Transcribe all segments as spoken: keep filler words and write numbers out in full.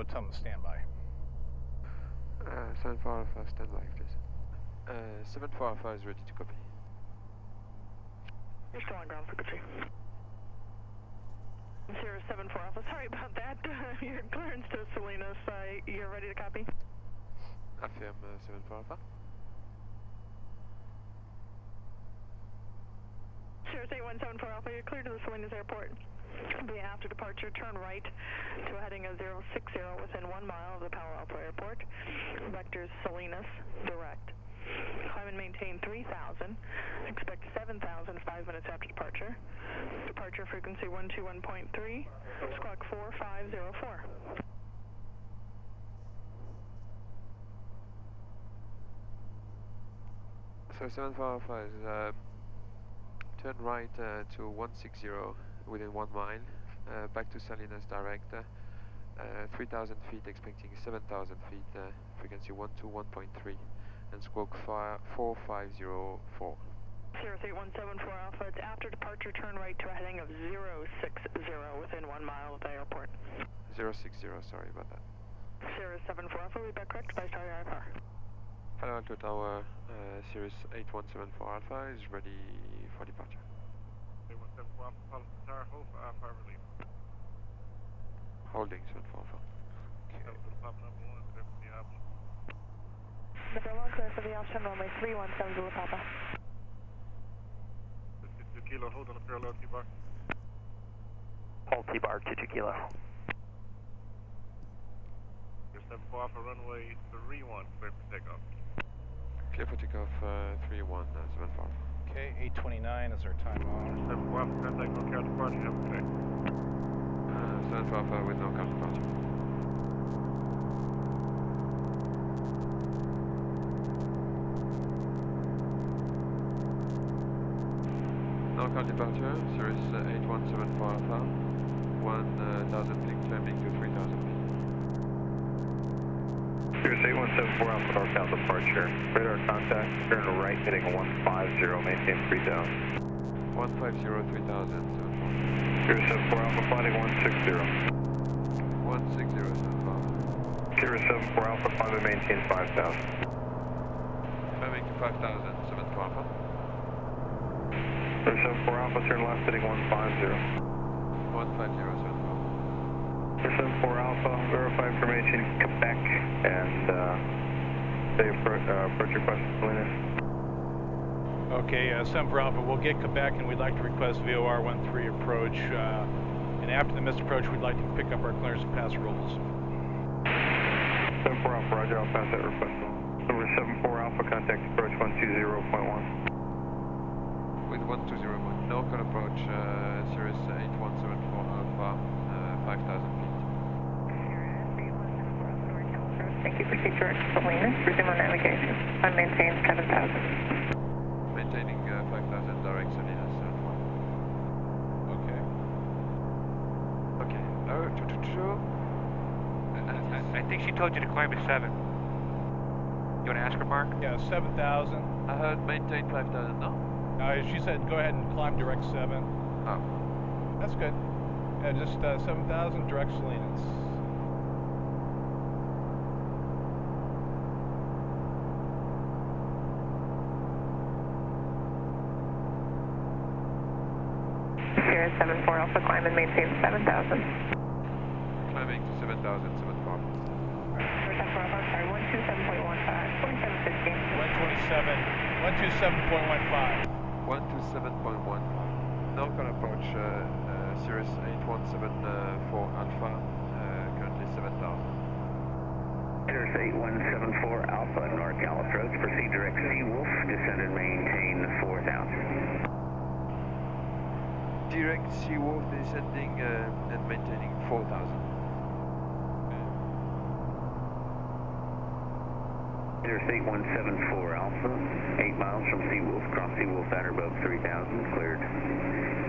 but tell them to stand by. Uh, seven four five, stand by, please. Uh, seven four five is ready to copy. You're still on ground for Gucci. Sierra seven four Alpha, sorry about that. Your clearance to Salinas, uh, you're ready to copy? Affirm uh, seven four Alpha. Sierra eight one seven four Alpha, you're cleared to the Salinas Airport. Be after departure, turn right to a heading of zero six zero within one mile of the Palo Alto Airport. Vectors Salinas, direct. Climb and maintain three thousand. Expect seven thousand five minutes after departure. Departure frequency one two one point three, squawk four five zero four. So seven four five is uh, turn right uh, to one six zero within one mile, uh, back to Salinas direct, uh, uh, three thousand feet, expecting seven thousand feet, uh, frequency one two one point three. And squawk four five zero four. zero eight one seven four Alpha, it's after departure, turn right to a heading of zero six zero within one mile of the airport. zero six zero, sorry about that. zero seven four Alpha, we've been correct by Star I F R. Palo Alto Tower, uh, Sirius eight one seven four Alpha is ready for departure. eight one seven four Alpha, Palo Alto Tower, hold for Alpha relief. Holding seven four Alpha. Okay. The Vermont clear for the option runway three one seven Zulu Papa. two two kilo, hold on the parallel T-bar. Hold T-bar, two two kilo. Your seven four Alpha runway three one, clear for takeoff. Clear for takeoff uh, three one, uh, seven four. Okay, eight twenty-nine is our time on. seven four Alpha, contact, no counter departure, have a check. Uh, seven four Alpha with no counter departure. Local departure, Sirius eight one seven four Alpha, one thousand feet, climbing to three thousand feet. Sirius eight one seven four Alpha, northbound departure. Radar contact, turn to right, heading one five zero, maintain three thousand. one five zero, three thousand, seven four. Sirius seven four Alpha, finding one six zero. one six zero, seven four. Sirius seven four Alpha, climb and maintain five thousand. Climbing to five thousand, seven four Alpha. seven four Alpha, turn left, heading one five zero. one five zero, seven four Alpha, verify information in Quebec, and uh, they approach, uh, approach request Salinas. Okay, uh, seven four Alpha, we'll get Quebec, and we'd like to request V O R one three approach, uh, and after the missed approach, we'd like to pick up our clearance and pass rules. seven four Alpha, roger, I'll pass that request. Over seven four Alpha, contact approach one two zero point one. With one two zero one, no can approach, uh, Sirius eight one seven four Alpha, uh, five thousand feet. Sirius eight one seven four Alpha, North California. Thank you, Quincy George, Salinas, resume on navigation. I maintain seven thousand. Maintaining uh, five thousand, direct Salinas, seven one. Okay. Okay, oh, two, two, two. Uh, I, I think she told you to climb to seven. You want to ask her, Mark? Yeah, seven thousand. I heard maintain five thousand, no? Uh, she said, go ahead and climb direct seven. Oh. That's good. Yeah, just uh, seven thousand direct Salinas. Sierra seven four Alpha, climb and maintain seven thousand. Climbing to seven thousand, seven four. Sorry, one two seven point one five, twenty-seven fifteen. one two seven, one two seven point one five. one two seven point one. Now can approach uh, uh, Sirius eight one seven four Alpha, uh, currently seven thousand. Sirius eight one seven four Alpha, NorCal approach, proceed direct Seawolf, descend and maintain four thousand. Direct Seawolf, descending uh, and maintaining four thousand. Sirius eight one seven four Alpha, eight miles from Seawolf, cross Seawolf at or above three thousand, cleared.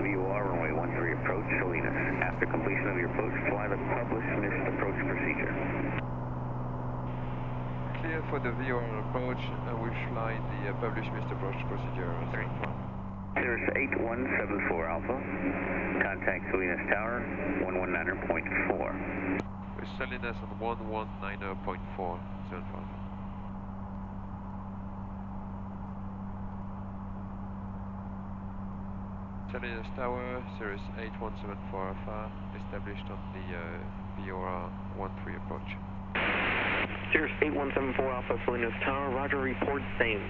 V O R runway one three approach, Salinas. After completion of your approach, fly the published missed approach procedure. Clear for the V O R approach, uh, we fly the uh, published missed approach procedure. Sirius eight one seven four Alpha, contact Salinas Tower, one one nine point four. Salinas on one one nine point four. Salinas Tower, Cirrus eight one seven four Alpha, established on the P O R uh, one three approach. Cirrus eight one seven four Alpha, Salinas Tower, roger, report same.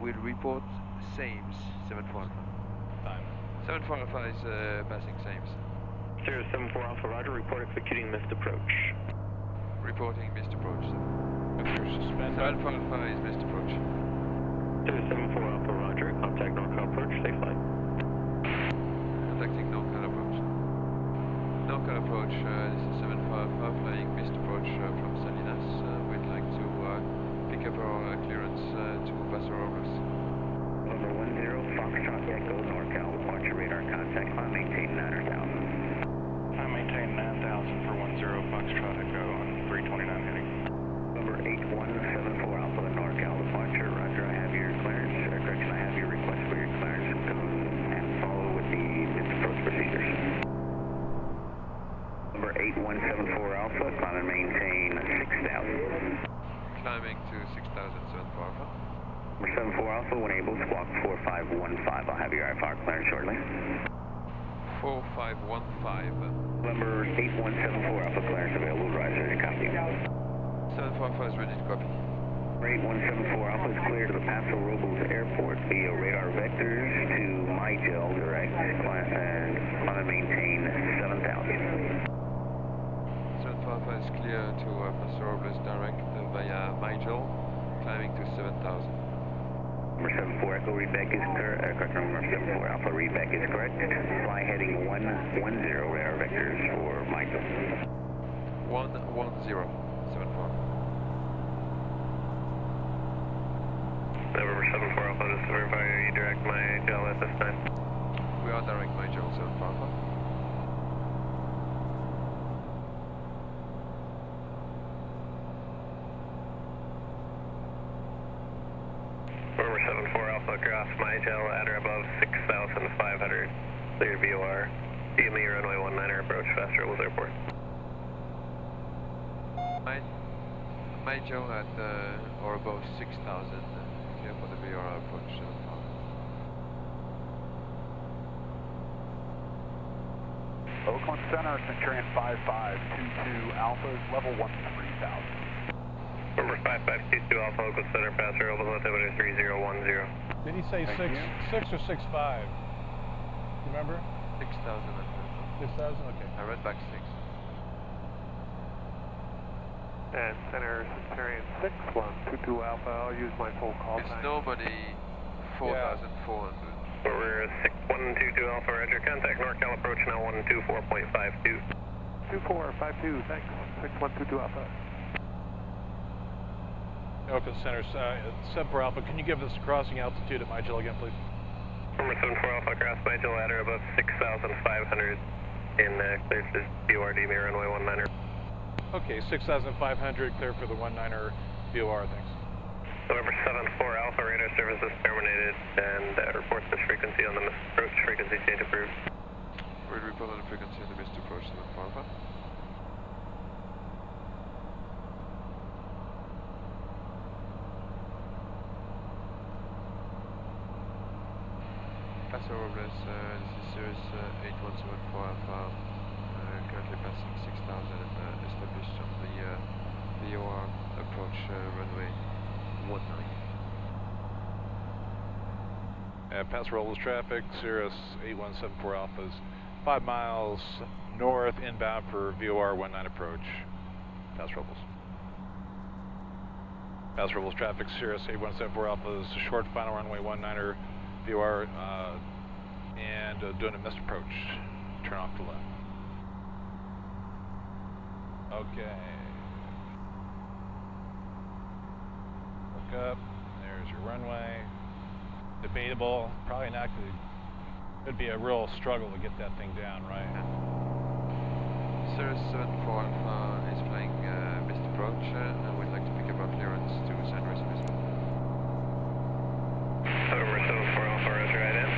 We'll report SAMES, seven four Alpha. Time. seven four Alpha is uh, passing SAMES. Cirrus seven four Alpha, roger, report executing missed approach. Reporting missed approach, sir. seven four Alpha is missed approach. Cirrus seven four Alpha, roger, contact NorCal approach, safe flight. Contacting NorCal approach. NorCal approach, uh, this is seven four Alpha, flying missed approach uh, from Salinas. Uh, we'd like to uh, pick up our uh, clearance uh, to Paso Robles. Over one zero, Foxtrot, Echo, NorCal, watch your radar contact, climb maintain nine thousand. I maintain nine thousand for one zero, Foxtrot, Echo, on three twenty-nine heading. Over eight one seven four Alpha, NorCal, departure, roger, I have your clearance, or correction, I have your request for your clearance, go and follow with the approach procedures. Over eight one seven four Alpha, climb and maintain six thousand. Climbing to six thousand, seven four Alpha. Over seven four Alpha, when able, squawk four five one five, I'll have your I F R clearance shortly. four five one five. Number eight one seven four Alpha, clearance available, riser to copy. seven four Alpha is ready to copy. eight one seven four Alpha is clear to the Paso Robles Airport via radar vectors to MyGel direct, and climb and maintain seven thousand. seven four Alpha is clear to uh, Paso Robles direct uh, via MyGel, climbing to seven thousand. Number seven four Echo, readback is correct. Uh, correct number seven four Alpha, readback is correct. Fly heading one one zero, radar vectors for Michael. one one zero, seven four. Number seven four Alpha, this is verify, are you direct my H L at this time? We are direct my H L, seven four Alpha. Cross MyGel at or above six thousand five hundred. Clear V O R. V M E runway one niner approach, Paso Robles Airport. My, MyGel at uh, or above six thousand. Clear for the V O R approach. Oakland Center, Centurion five five two two Alpha is level one three thousand. Number five five two two Alpha, Oakland Center, Paso Robles, altimeter three zero one zero. Did he say Thank six you. six or six five? Remember? Six thousand. Six thousand? Okay. I read back six. And center Centurion six one two two Alpha, I'll use my full call. It's nine. Nobody four yeah. thousand four hundred. We're six one two two Alpha, roger, contact NorCal approach now one two four point five two. Two four five two, thanks. Six one two two Alpha. Oakland Center, uh, seven four Alpha, can you give us a crossing altitude at MyGel again, please? Number seven four Alpha, cross MyGel ladder above six thousand five hundred and uh, cleared to V O R D M E runway one niner. Okay, six thousand five hundred, clear for the one niner V O R, thanks. November seven four Alpha, radar service is terminated and uh, report this frequency on the missed approach, frequency change approved. We'll report on the frequency on the missed approach, seven four Alpha. Paso Robles, uh, this is Cirrus uh, eight one seven four Alpha, uh, currently passing six thousand and uh, established on the uh, V O R approach uh, runway one nine. Uh, Paso Robles traffic, Cirrus eight one seven four Alpha is five miles north inbound for V O R one nine approach, Paso Robles. Paso Robles traffic, Cirrus eight one seven four Alpha is a short final runway one niner. V O R uh, and uh, doing a missed approach. Turn off to left. Okay. Look up. There's your runway. Debatable. Probably not going to. It'd be a real struggle to get that thing down, right? Cirrus seven four Alpha is flying uh, missed approach. Uh, we'd like to pick up our clearance to San Luis Obispo. Over seven four Alpha, roger, right in.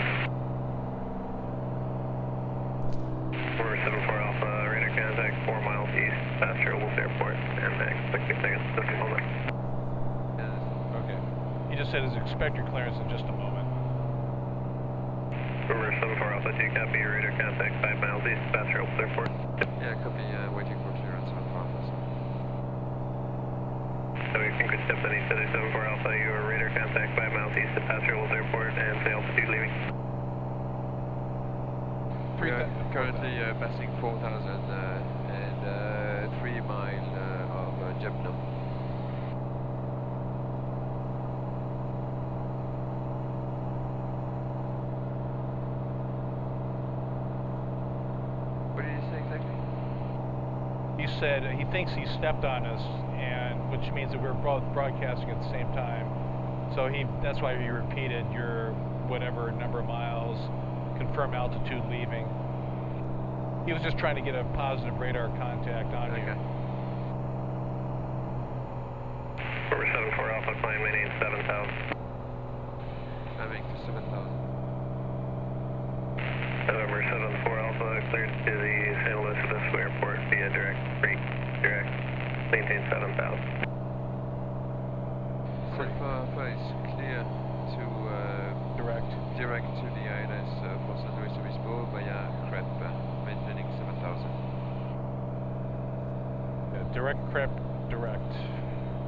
Over seven four Alpha, radar con contact four miles east past Charles Airport and expecting clearance in just a moment. Okay. He just said his expected clearance in just a moment. Rover seven four Alpha two, copy your radar contact five miles east past Charles Airport. Yeah, copy, uh, waiting for clearance on five miles. So you can step on each other seven four Alpha, your radar contact five miles east past Charles Airport and say altitude leaving. We are currently uh, passing four thousand uh, and uh, three miles uh, of uh, Jemnum. What did he say exactly? He said uh, he thinks he stepped on us, and which means that we're both broadcasting at the same time. So he that's why he repeated your whatever number of miles. Confirm altitude leaving. He was just trying to get a positive radar contact on okay. you. Rover seven four Alpha, climb maintaining seven thousand. Climbing to seven thousand. Rover seven four Alpha, cleared to the Saint Elizabeth Airport via direct free. Direct. Maintain seven thousand. Alpha is clear to uh, direct. Direct to the I L S uh, for San Luis Obispo via C R E P, uh, maintaining seven thousand. Yeah, direct C R E P, direct.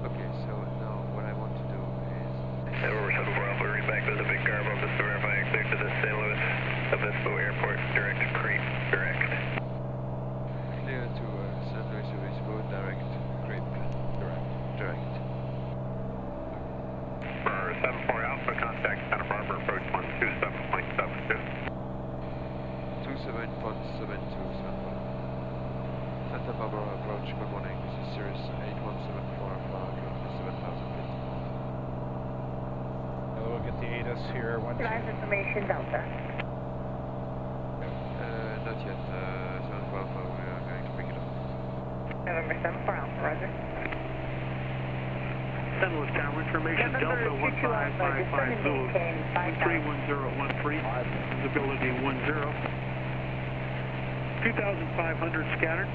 Okay, so now what I want to do is... Yeah, Rover seven four Alpha, read back to the big garbo, just to verify it clear to the San Luis Obispo Airport, direct C R E P, direct. Clear to uh, San Luis Obispo, direct C R E P, direct, direct. Rover seven four Alpha, contact Santa Barbara, approach one two seven point seven two. Santa Barbara approach, good morning, this is Sirius eight one seven four Alpha, currently seven thousand feet. We'll get the A D A S here. One live information Delta. Uh, not yet, uh, seven four Alpha, we are going to pick it up. November seven four Alpha, roger. San Luis Tower, information Delta one five five five Zulu, three one zero one three, visibility one zero. two thousand five hundred scattered,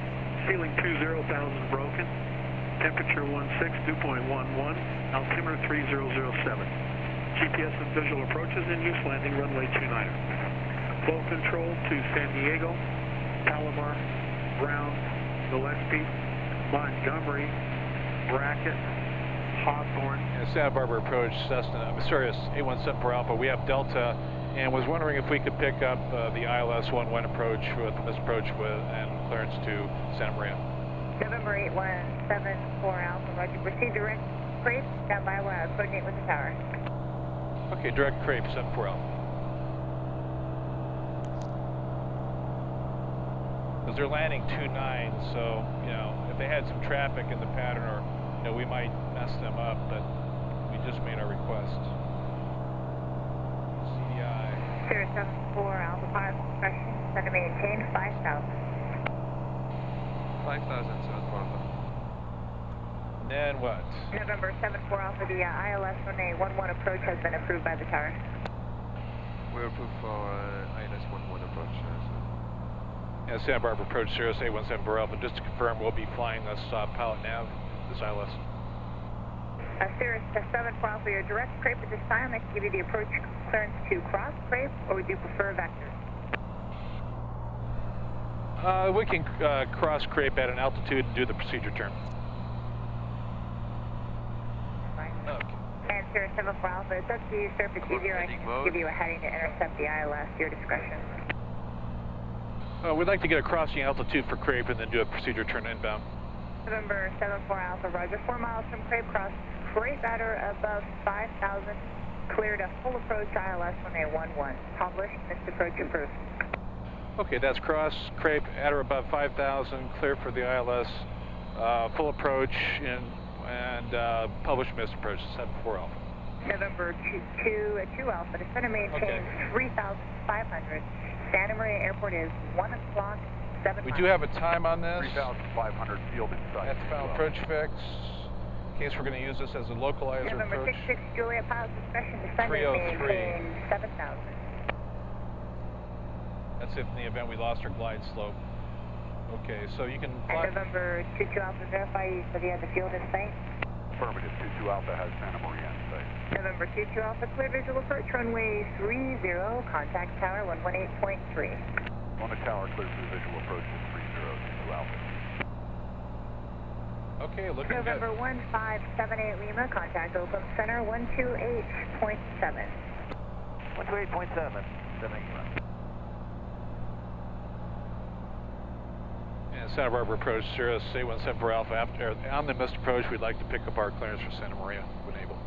ceiling two zero thousand broken, temperature one six, dew point one one, altimeter three zero zero seven. G P S and visual approaches in use, landing runway two niner. Flow control to San Diego, Palomar, Brown, Gillespie, Montgomery, Brackett, Hawthorne. And Santa Barbara approach, Cessna, I'm sorry, eight one seven for Alpha, we have Delta. And was wondering if we could pick up uh, the I L S one one approach with this approach with and clearance to Santa Maria. November eight one seven four Alpha, roger. Proceed direct C R E P, stand by, we'll coordinate with the tower. Okay, direct C R E P, seven four Alpha. Because they're landing two nine, so, you know, if they had some traffic in the pattern, or, you know, we might mess them up, but we just made our request. Sirius seven four Alpha five, question, center maintain five thousand. five thousand, seven four Alpha. Then what? November seven four Alpha, the uh, I L S one A one one approach has been approved by the tower. We're approved for uh, I L S one one approach. Yeah, Santa Barbara approach, Sirius eight one seven for Alpha, just to confirm we'll be flying this uh, pilot nav, this I L S. Uh, Sirius seven four Alpha, your direct C R E P at this time. I can give you the approach clearance to cross C R E P, or would you prefer vector? Uh, we can uh, cross C R E P at an altitude and do the procedure turn. Right. Okay. And Sirius seven four Alpha, it's up to you, sir. If it's easier, I can mode. give you a heading to intercept the I L S, your discretion. Uh, we'd like to get a crossing altitude for C R E P and then do a procedure turn inbound. November seven four Alpha, roger. Four miles from C R E P, cross Great batter above five thousand, cleared a full approach I L S one A one one. Published, missed approach approved. Okay, that's cross C R E P at or above five thousand, clear for the I L S, uh, full approach, and, and uh, published, missed approach, seven four Alpha. November two two Alpha, to center maintain okay. three thousand five hundred. Santa Maria Airport is one o'clock, seven. We miles. do have a time on this. three thousand five hundred field inside. That's final approach fix. In case we're going to use this as a localizer approach. November six six Julia, pilot discretion, descending maintain seven thousand. That's if in the event we lost our glide slope. Okay, so you can... I remember two two Alpha verify you for the other field in sight. Affirmative, two two Alpha has Santa Maria in sight. November two two Alpha, clear visual approach, runway three zero, contact tower one one eight point three. On the tower, clear for visual approach is three zero, two two Alpha. Okay, looking good. November one five seven eight Lima, contact Oakland Center one two eight point seven. one two eight point seven, seven Lima. And Santa Barbara approach, Cirrus C one seven four Alpha. After, on the missed approach, we'd like to pick up our clearance for Santa Maria when able.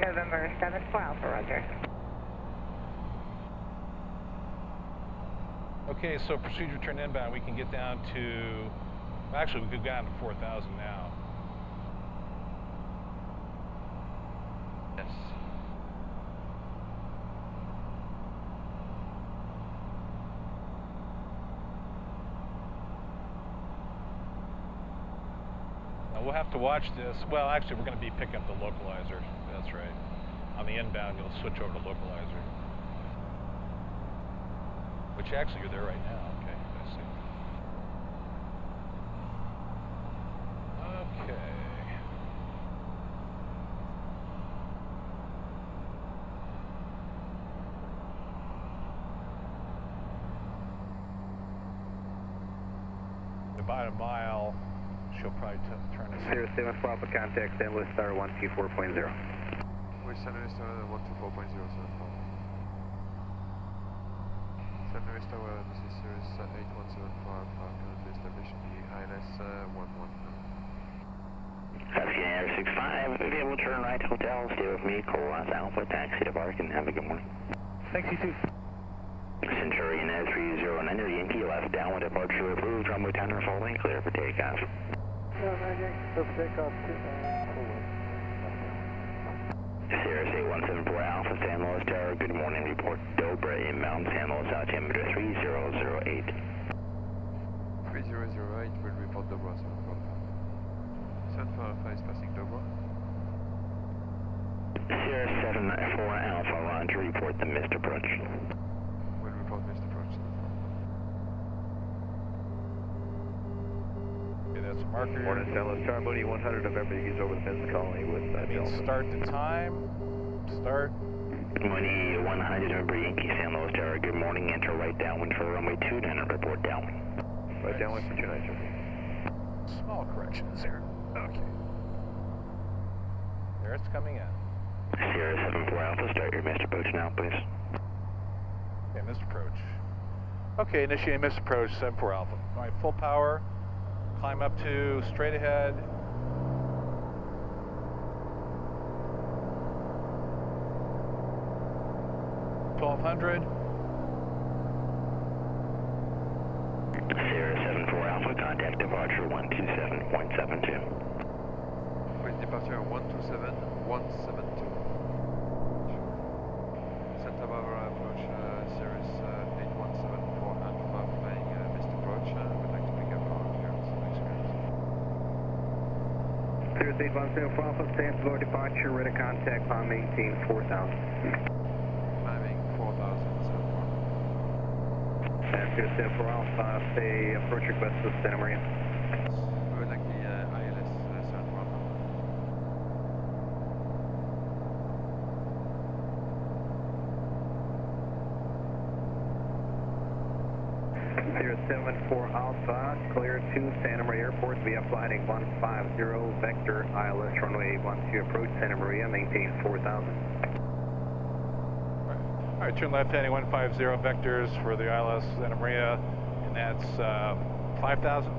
November seven four Alpha, roger. Okay, so procedure turned inbound. We can get down to, well, actually, we could go down to four thousand now. Yes. We'll have to watch this. Well, actually, we're going to be picking up the localizer. That's right. On the inbound, you'll switch over to localizer. Which actually, you're there right now. Okay, I see. Okay. About a mile. She'll probably turn us. zero seven four Alpha, contact Endless Star one two four point zero. Which Endless Star one two four point zero, sir? Endless Star, this is Cirrus eight one seven four Alpha, currently establishing the I L S one one. Skyline six five, we'll be able to turn right, hotel, stay with me, Colas Alpha, taxi to Bark, and have a good morning. Thanks, you too. Centurion S three zero nine, Yankee left, downwind departure approved, runway ten or following, clear for takeoff. Cirrus eight one seven four Alpha, San Luis Tower, good morning, report Dobra inbound, San Luis altimeter three zero zero eight. three zero zero eight will report Dobra, San Luis is passing Dobra. Cirrus seven nine four Alpha, Roger, report the missed approach. Will report missed approach. That's marker. Morning, San Luis Star, Moody one hundred November, you use over the Men's Colony with uh, that means start the time, start. Moody one hundred November, Yankee, San Luis Star, good morning, enter right downwind for runway two nine and report downwind. Right downwind for two nine, sir. Small corrections there, okay. There it's coming in. Sierra seven four Alpha, start your missed approach now, please. Okay, missed approach. Okay, initiate missed approach, seven four Alpha. All right, full power. Climb up to straight ahead. twelve hundred. Sierra seven four Alpha, contact departure one two seven point seven two. With departure one two seven point one seven two. Santa Barbara approach, uh, Sirius uh, eight one seven four Alpha, flying uh, missed approach. Uh, would like to pick up our clearance and experience. Sirius eight one seven four Alpha, stands for departure, ready to contact, climb eighteen four thousand. Climbing four thousand, Santa Barbara. Sirius seven four Alpha, say approach request to Santa Maria. We would like the uh, I L S uh, Santa Barbara. seven four Alpha, clear to Santa Maria Airport via flight one five zero, vector I L S runway one two, approach Santa Maria, maintain four thousand. All right, All right turn left heading one five zero vectors for the I L S Santa Maria, and that's uh, five thousand.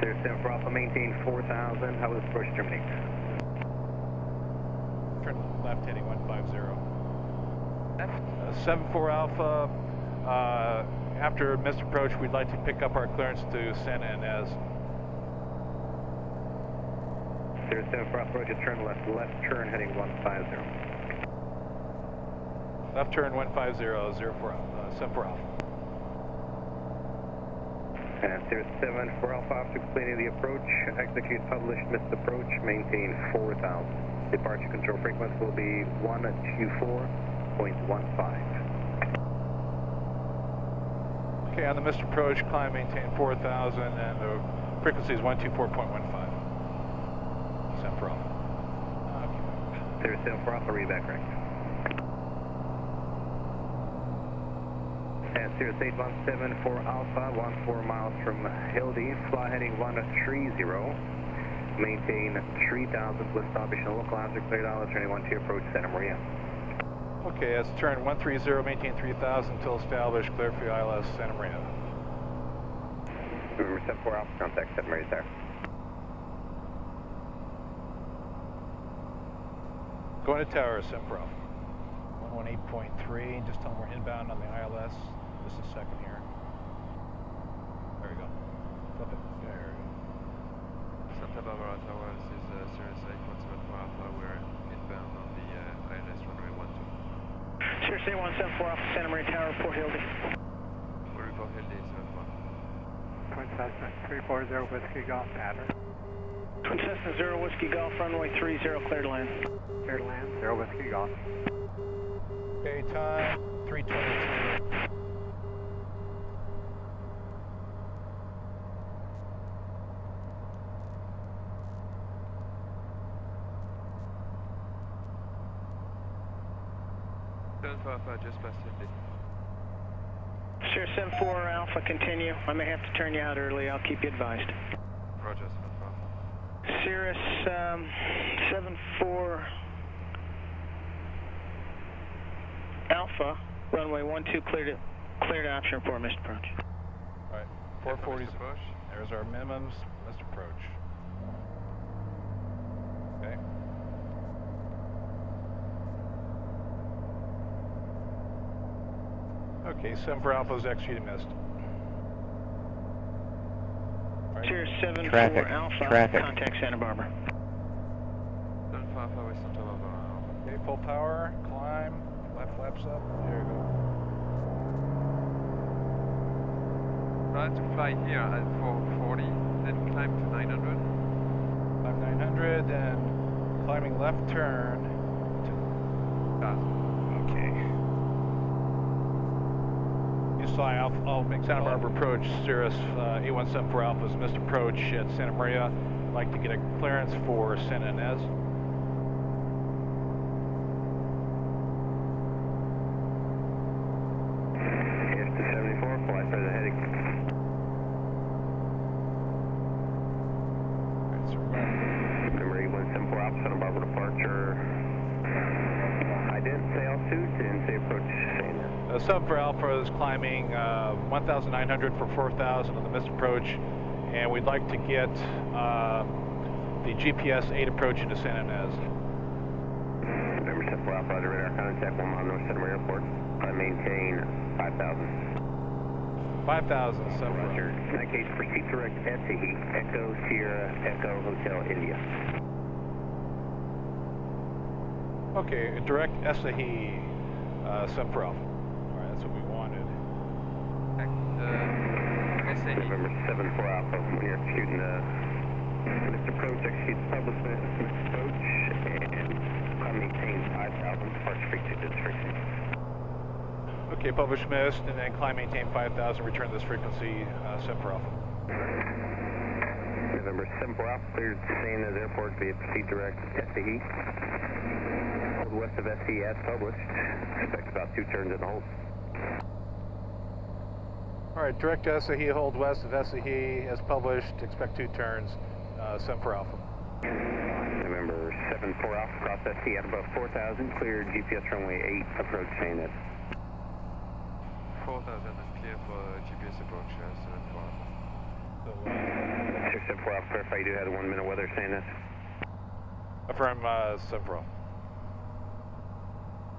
seven four Alpha, maintain four thousand, how is approach terminate? Turn left heading one five zero. Uh, seven four Alpha, uh, after missed approach, we'd like to pick up our clearance to Santa Ynez. zero seven four Alpha, approach, turn left, left turn heading one five zero. Left turn one five zero, zero four Alpha, seven four Alpha. And zero seven four Alpha, after completing the approach, execute published missed approach, maintain four thousand. Departure control frequency will be one two four point one five. Okay, on the missed approach, climb maintain four thousand, and the frequency is one two four point one five. Send for off. There's send for off, I'll read back right now. And zero eight one seven for Alpha, fourteen miles from Hildy, fly heading one three zero. Maintain three thousand, with stop additional local answer, cleared out, turning one to approach Santa Maria. Okay, that's turn one three zero, maintain three thousand until established, clear for I L S Santa Maria. River seven four Alpha, contact Santa Maria, sir. Going to tower, seven four Alpha. one eighteen point three, just tell them we're inbound on the I L S, just a second here. There we go. Flip it. There we go. Santa Barbara Towers is uh, Sirius eight one seven four Alpha, we're inbound on the uh, I L S runway one two. Sirius eight one seven four Alpha, Santa Maria Tower, Port Hildy. We report Hildy, seven four. three four zero Whiskey Golf, pattern. Twin Cessna zero Whiskey Golf, runway three zero, cleared to land. Cleared to land, zero Whiskey Golf. Okay, time three twenty-two. seven four Alpha, just past fifty. Sure, seven four Alpha, continue. I may have to turn you out early, I'll keep you advised. Roger, seven four. Cirrus, um, seven four Alpha, runway one two, cleared cleared option report, missed approach. Alright, four forty's approach. There's our minimums, missed approach. Okay. Okay, seven four Alpha's executed missed. Cheers, right. seven four Alpha, traffic. Contact Santa Barbara. seven four Alpha, with Santa Barbara. Okay, full power, climb. Left flaps up, there you go. I have to fly here at four forty, then climb to nine hundred. Climb nine hundred, and climbing left turn to one thousand. Okay. You saw Alpha, I'll make Santa Barbara approach, Cirrus uh, eight one seven four Alpha's missed approach at Santa Maria. I'd like to get a clearance for Santa Ynez. seven four Alpha is climbing uh, nineteen hundred for four thousand on the missed approach, and we'd like to get uh, the G P S eight approach into Santa Ynez. Number seven four Alpha, Roger, radar contact, one mile north Santa Maria Airport. I maintain five thousand. five thousand, seven four. Roger, in that case, proceed direct at Tahiti, Echo Sierra, Echo Hotel, India. Okay, direct Essahi, uh, seven four Alpha. That's what we wanted. Uh, November seven four Alpha, we are shooting the missed approach, execute establishment, missed approach, and I maintain five thousand, departure frequency to this frequency. Okay, publish missed, and then climb, maintain five thousand, return this frequency, uh, seven four Alpha. November seven four Alpha, cleared Santa Ynez Airport via proceed direct S A E. Hold west of S A E as published, expect about two turns in the hold. Alright, direct to Essahi, hold west of Essahi, as published, expect two turns, uh, seven four Alpha. November seven four Alpha, cross Essahi at above four thousand, clear G P S runway eight, approach Santa. four thousand and clear for G P S approach, uh, seven four Alpha. So, uh, six seven four Alpha, clarify you do have a one minute weather, Santa. Affirm, uh, seven four Alpha.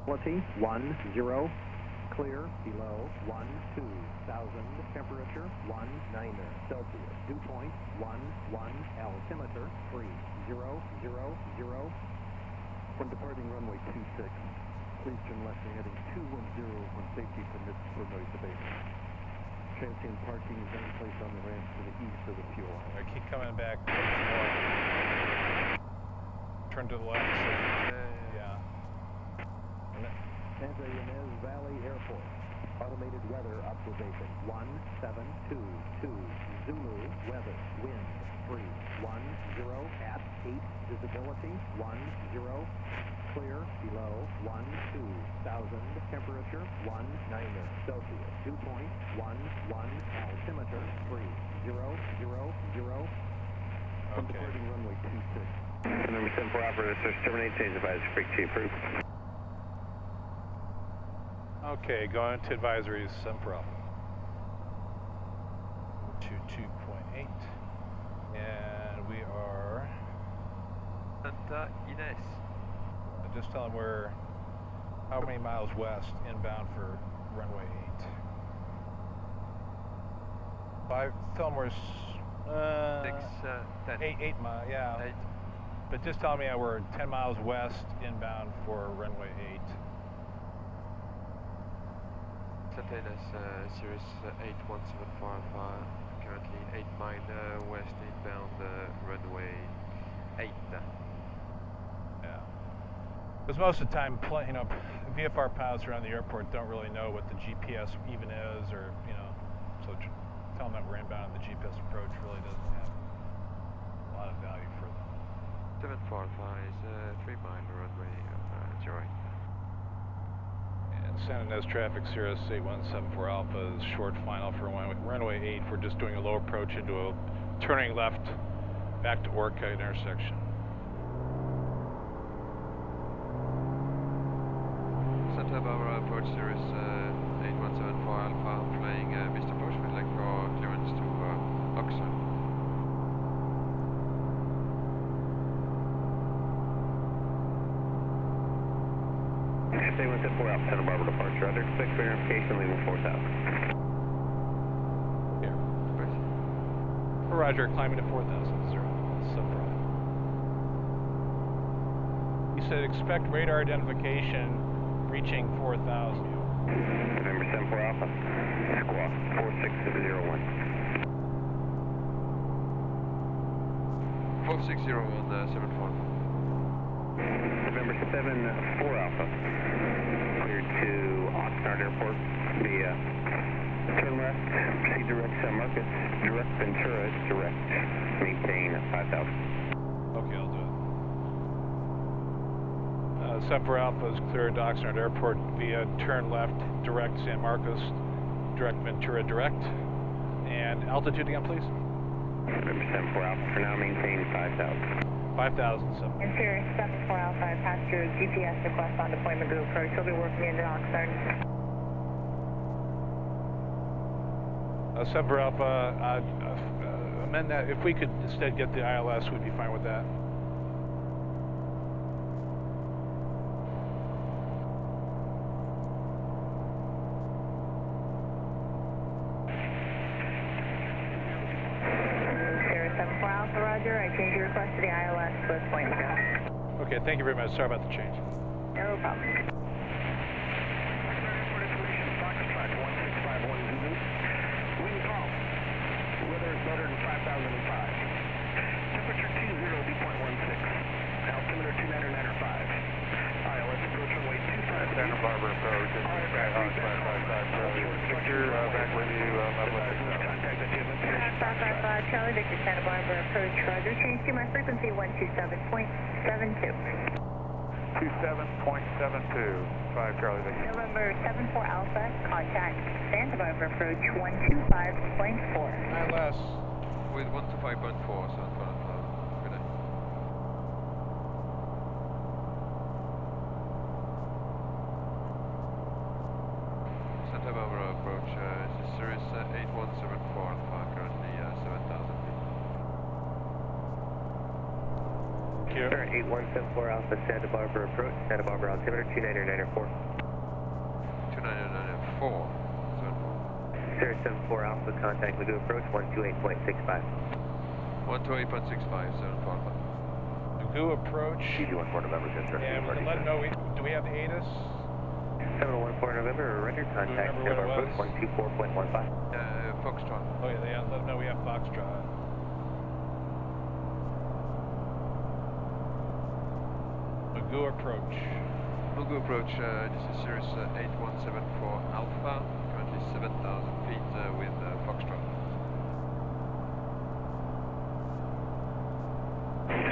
Quality, one, zero. Clear below one two thousand, temperature nineteen Celsius, dew point one one, altimeter three zero zero zero. When departing runway two six, please turn left to heading two one zero when safety permits for noise abatement. Transient parking is in place on the ramp to the east of the fuel line. I keep coming back. Turn to the left. Yeah. Santa Ynez Valley Airport. Automated weather observation one seven two two. Zulu weather. Wind three one zero at eight. Visibility one zero. Clear below one two thousand. Temperature one nine Celsius. Dew point one one. Altimeter three zero zero zero. From okay. Departing runway two six. Number ten for operator, search terminate, change advice, frequency approved. Okay, going to advisories, some problem. two two point eight, and we are Santa Ines. Just tell them we're how many miles west inbound for runway eight. Five. Tell them we're uh, six, uh, ten. eight, eight miles. Yeah. Eight. But just tell me how we're ten miles west inbound for runway eight. Santa Ines, uh, Cirrus eight one seven five, uh, currently eight mile uh, west inbound uh, runway eight. Yeah. Because most of the time, you know, V F R pilots around the airport don't really know what the G P S even is, or you know, so tell them that we're inbound. The G P S approach really doesn't have a lot of value for them. seven four five is uh, three mile runway uh, zero eight. Santa Ines traffic, Cirrus eight one seven four Alpha is short final for runway eight. We're just doing a low approach into a turning left back to Orca intersection. Santa Barbara approach, Cirrus uh, eight one seven four Alpha, flying uh, Mister Bush, we'd like for clearance to uh, Oxford. eight one seven four Alpha, Santa Barbara departure, under expect verification leaving four thousand. Here. Roger, climbing to four thousand, zero, sub-prime. You said expect radar identification reaching four thousand. November seven four Alpha, squawk four six zero one. four six zero one, uh, seven four. November seven four Alpha, cleared to Oxnard Airport via turn left, proceed direct San Marcos, direct Ventura, direct maintain five thousand. Okay, I'll do it. Uh, seven four Alpha is cleared to Oxnard Airport via turn left, direct San Marcos, direct Ventura, direct. And altitude again, please? November seven four Alpha, for now maintain five thousand. five thousand seven. And Cirrus seven four Alpha, passenger G P S request on deployment to approach. He'll be working into Oxnard. Uh, seven four Alpha, uh, uh, amend that. If we could instead get the I L S, we'd be fine with that. Okay, thank you very much. Sorry about the change. No problem. Weather is better than five thousand five. Temperature two zero, dew point one six. Altimeter two nine nine five. I L S approach runway two five. Santa Barbara approach. Victor, back with you. five five five, Charlie Victor, Santa Barbara approach. Roger, change to my frequency one two seven point seven two. two seven point seven two, five Charlie Victor. November seven four Alpha, contact Santa Barbara approach one two five point four. I L S with one two five point four, Santa Barbara. Good night. Santa Barbara approach, uh, this is Cirrus uh, eight one seven four Alpha, currently uh, seven thousand feet. Current eight one seven four Alpha, Santa Barbara approach, Santa Barbara altimeter two nine nine four. two nine nine four. Cirrus seven four Alpha, contact Laguna approach one two eight point six five. one two eight point six five, seven four Alpha. Laguna approach. seven one four November, just right. Yeah, let them know. We, do we have the A T I S? seven one four November, record contact Santa Barbara approach one two four point one five. Uh, Foxtrot. Oh yeah, yeah, let them know we have Foxtrot. Mugu approach. Mugu approach, uh, this is Cirrus uh, eight one seven four Alpha. to seven thousand feet uh, with uh, Foxtrot.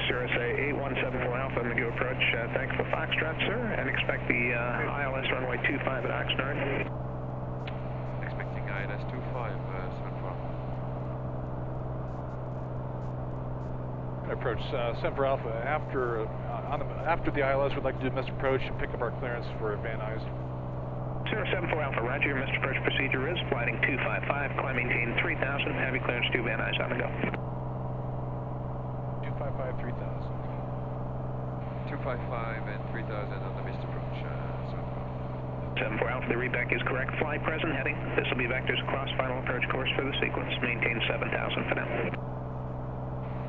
Sierra S A eight one seven four Alpha, Magoo approach. Uh, thanks for Foxtrot, sir, and expect the uh, I L S runway two five at Oxnard. Expecting I L S two five, uh, seven four. Approach uh, seven four Alpha. After, uh, on the, after the I L S, we'd like to do missed approach and pick up our clearance for Van Nuys. Sierra seven four Alpha, roger. Your missed approach procedure is flighting two five five, climbing team three thousand, heavy clearance to Van Nuys, on the go. two five five, three thousand. two five five and three thousand on the missed approach. Uh, seven four Alpha, the readback is correct. Fly present heading. This will be vectors across final approach course for the sequence. Maintain seven thousand for now.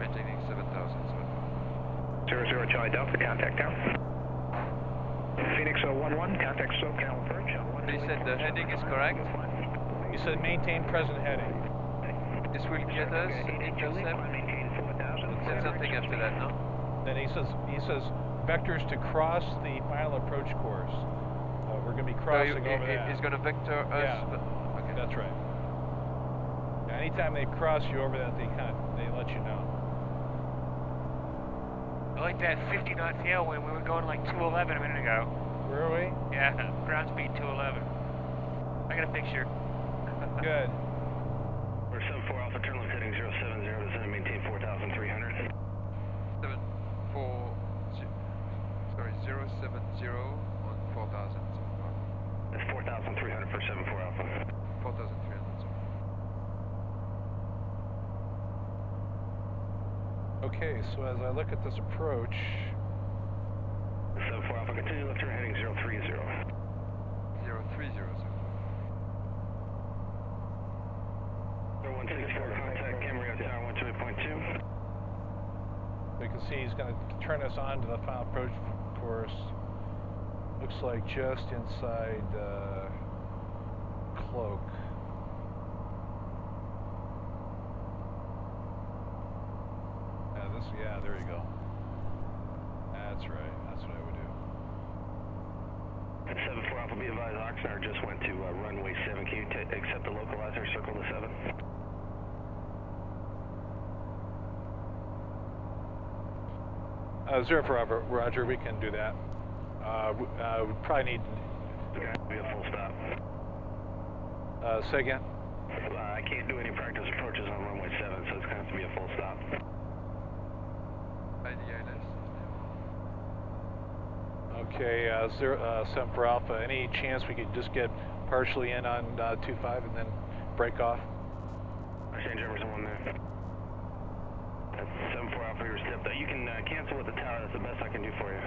Maintaining seven thousand. zero zero Charlie Delta, contact down. Phoenix zero one one, contact SoCal approach. They said the heading is correct. You said maintain present heading. This will get us intercept. Said something after that, no? Then he says he says vectors to cross the final approach course. Uh, we're going to be crossing so you, over he, that. He's going to vector us. Yeah, but, okay. That's right. Now, anytime they cross you over that, they kind of they let you know. I like that fifty knot tailwind. We were going like two eleven a minute ago. Were we? Yeah, ground speed two eleven. I got a picture. Good. We're seven four Alpha, turn left heading zero seven zero, descend and maintain four thousand three hundred. seven four, sorry, zero seven zero on four thousand. That's four thousand three hundred for seven four Alpha. four thousand three hundred. Okay, so as I look at this approach, seven four Alpha, continue left turn heading zero three zero. zero three zero, zero one six four, contact Camarillo Tower one two eight point two. We can see he's going to turn us on to the final approach course. Looks like just inside uh, Cloak. Yeah, there you go. That's right. That's what I would do. seven four Alpha, be advised, Oxnard just went to uh, runway seven. Can you accept the localizer, circle to seven? Uh, zero for Alpha, roger. We can do that. Uh, we, uh, we probably need... Okay, we have full stop. Uh, say again? Uh, I can't do any practice approaches on runway seven, so it's going to have to be a full stop. Okay, uh, zero, uh, seven for Alpha. Any chance we could just get partially in on uh, two five and then break off? I change over someone there. Seven four Alpha, your step. You can uh, cancel with the tower. That's the best I can do for you.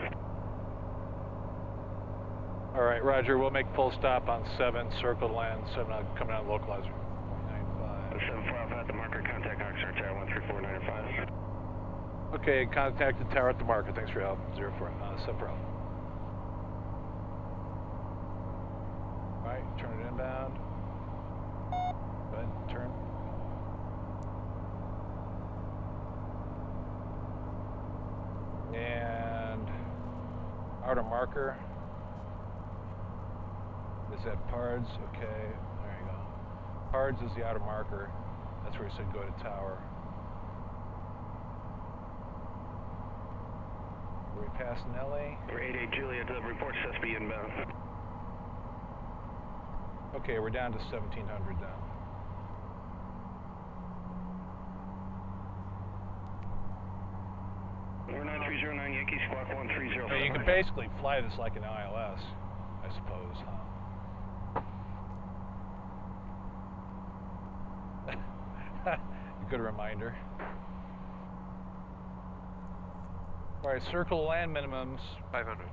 All right, roger. We'll make full stop on seven. Circle to land. Seven uh, coming out of localizer. nine five. Seven four Alpha at the marker. Contact Oxnard Tower one three four nine five. Okay, contact the tower at the marker. Thanks for your help. Zero four uh, seven for Alpha. Alright, turn it inbound. Go ahead and turn. And outer marker. Is that Pards? Okay, there you go. Pards is the outer marker. That's where you said go to tower. Are we passing L A? We're eight eight Juliet, the report S B inbound. Okay, we're down to seventeen hundred now. We're nine three zero nine Yankee, squawk one three zero. So you can basically fly this like an I L S, I suppose, huh? Good reminder. All right, circle land minimums. five hundred.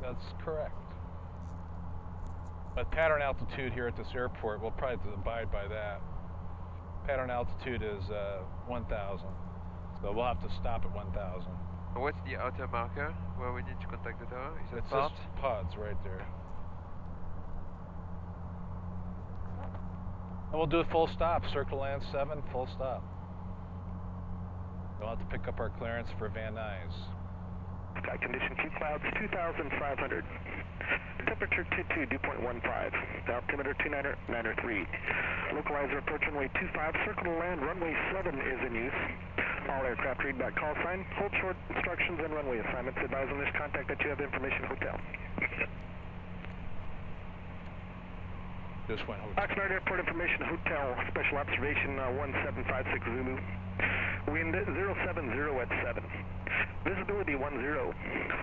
That's correct. But pattern altitude here at this airport, we'll probably have to abide by that. Pattern altitude is uh, one thousand, so we'll have to stop at one thousand. What's the outer marker where we need to contact the tower? Is it Pods? It's Pods right there. And we'll do a full stop, circle land seven, full stop. We'll have to pick up our clearance for Van Nuys. Condition two clouds, two thousand five hundred. Temperature two two, dew point one five. Altimeter two nine nine three. Localizer approach runway two five, circle to land. Runway seven is in use. All aircraft read back call sign. Hold short instructions and runway assignments. Advise on this contact that you have information hotel. This one. Oxnard Airport information hotel. Special observation uh, one seven five six Zulu. Wind zero seven zero at seven. Visibility one zero.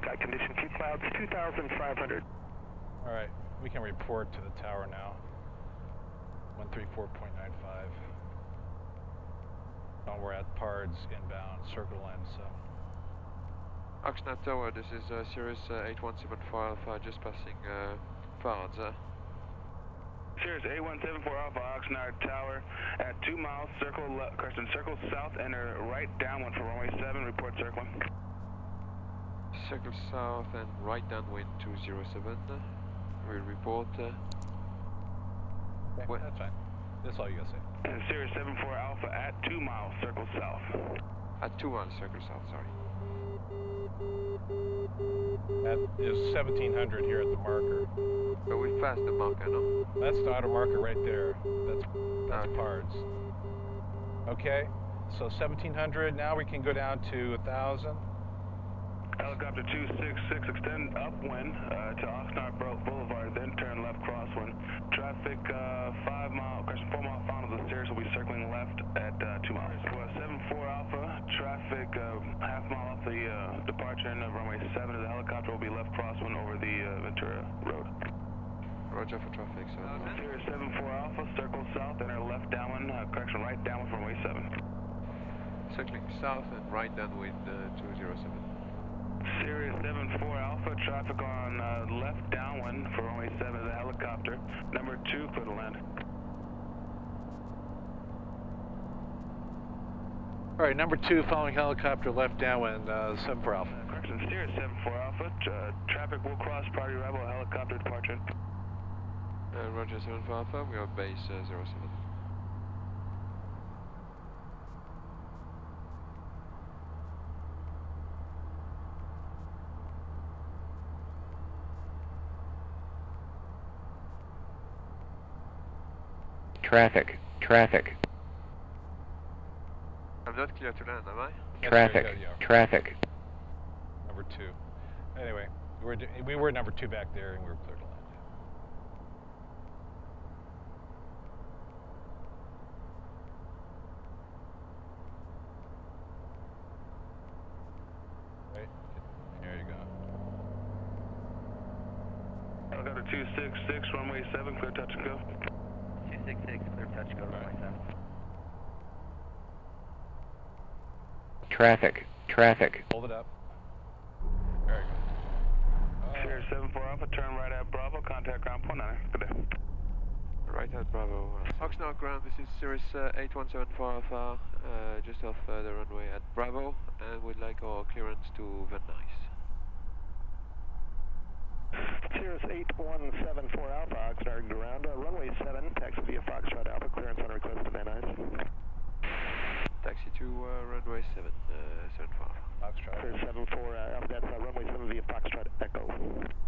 Sky condition two clouds two thousand five hundred. All right, we can report to the tower now. one three four point nine five. Now we're at P A R D S inbound, circle land seven. Oxnard Tower, this is uh, Sirius uh, eight one seven four Alpha, just passing uh, P A R D S. Uh. Sirius eight one seven four Alpha, Oxnard Tower, at two miles, circle, Carson, circle south, enter right downwind for runway seven, report circling. Circle south and right downwind two zero seven. We report. Uh, okay, that's fine. That's all you gotta say. And Sirius seven four Alpha at two miles, circle south. At two miles, circle south. Sorry. That is seventeen hundred here at the marker. But we passed the marker, no? That's the outer marker right there. That's that's okay. P A R D S. Okay. So seventeen hundred. Now we can go down to one thousand. Helicopter two six six, extend upwind uh, to Oxnard Boulevard, then turn left crosswind. Traffic uh, five mile, four mile final of the stairs will be circling left at uh, two miles. seven four Alpha, traffic uh, half mile off the uh, departure end of runway seven of the helicopter will be left crosswind over the uh, Ventura Road. Roger for traffic. So seven four Alpha, circle south, enter left downwind, uh, correction, right downwind from runway seven. Circling south and right downwind uh, two zero seven. Sirius seven four Alpha, traffic on uh, left downwind for runway seven of the helicopter. Number two, clear to land. All right, number two, following helicopter left downwind, uh, seven four Alpha. Uh, correction, Sirius seven four Alpha, tra traffic will cross priority arrival, helicopter departure. Uh, Roger, seven four Alpha, we are base uh, zero seven. Traffic, traffic. I'm not clear to land, am I? Traffic, go, yeah. Traffic. Number two. Anyway, we were, we were number two back there and we were clear to land. Right, there you go. Helicopter two six six, runway seven, clear touch and go. two six six, clear touch, go to runway seven. Traffic, traffic. Hold it up. Very good. Sierra seven four Alpha, turn right at Bravo, contact ground point nine. Good day. Right at Bravo. Oxnard ground, this is Sirius uh, eight one seven four Alpha, uh, just off uh, the runway at Bravo, and we'd like our clearance to Van Nuys. Sirius eight one seven four Alpha, Oxnard ground, uh, runway seven, taxi via Foxtrot Alpha, clearance on request to Van Nuys. Taxi to uh, runway seven, uh, seven four Foxtrot. Sirius seven four uh, Alpha, that's uh, runway seven via Foxtrot Echo.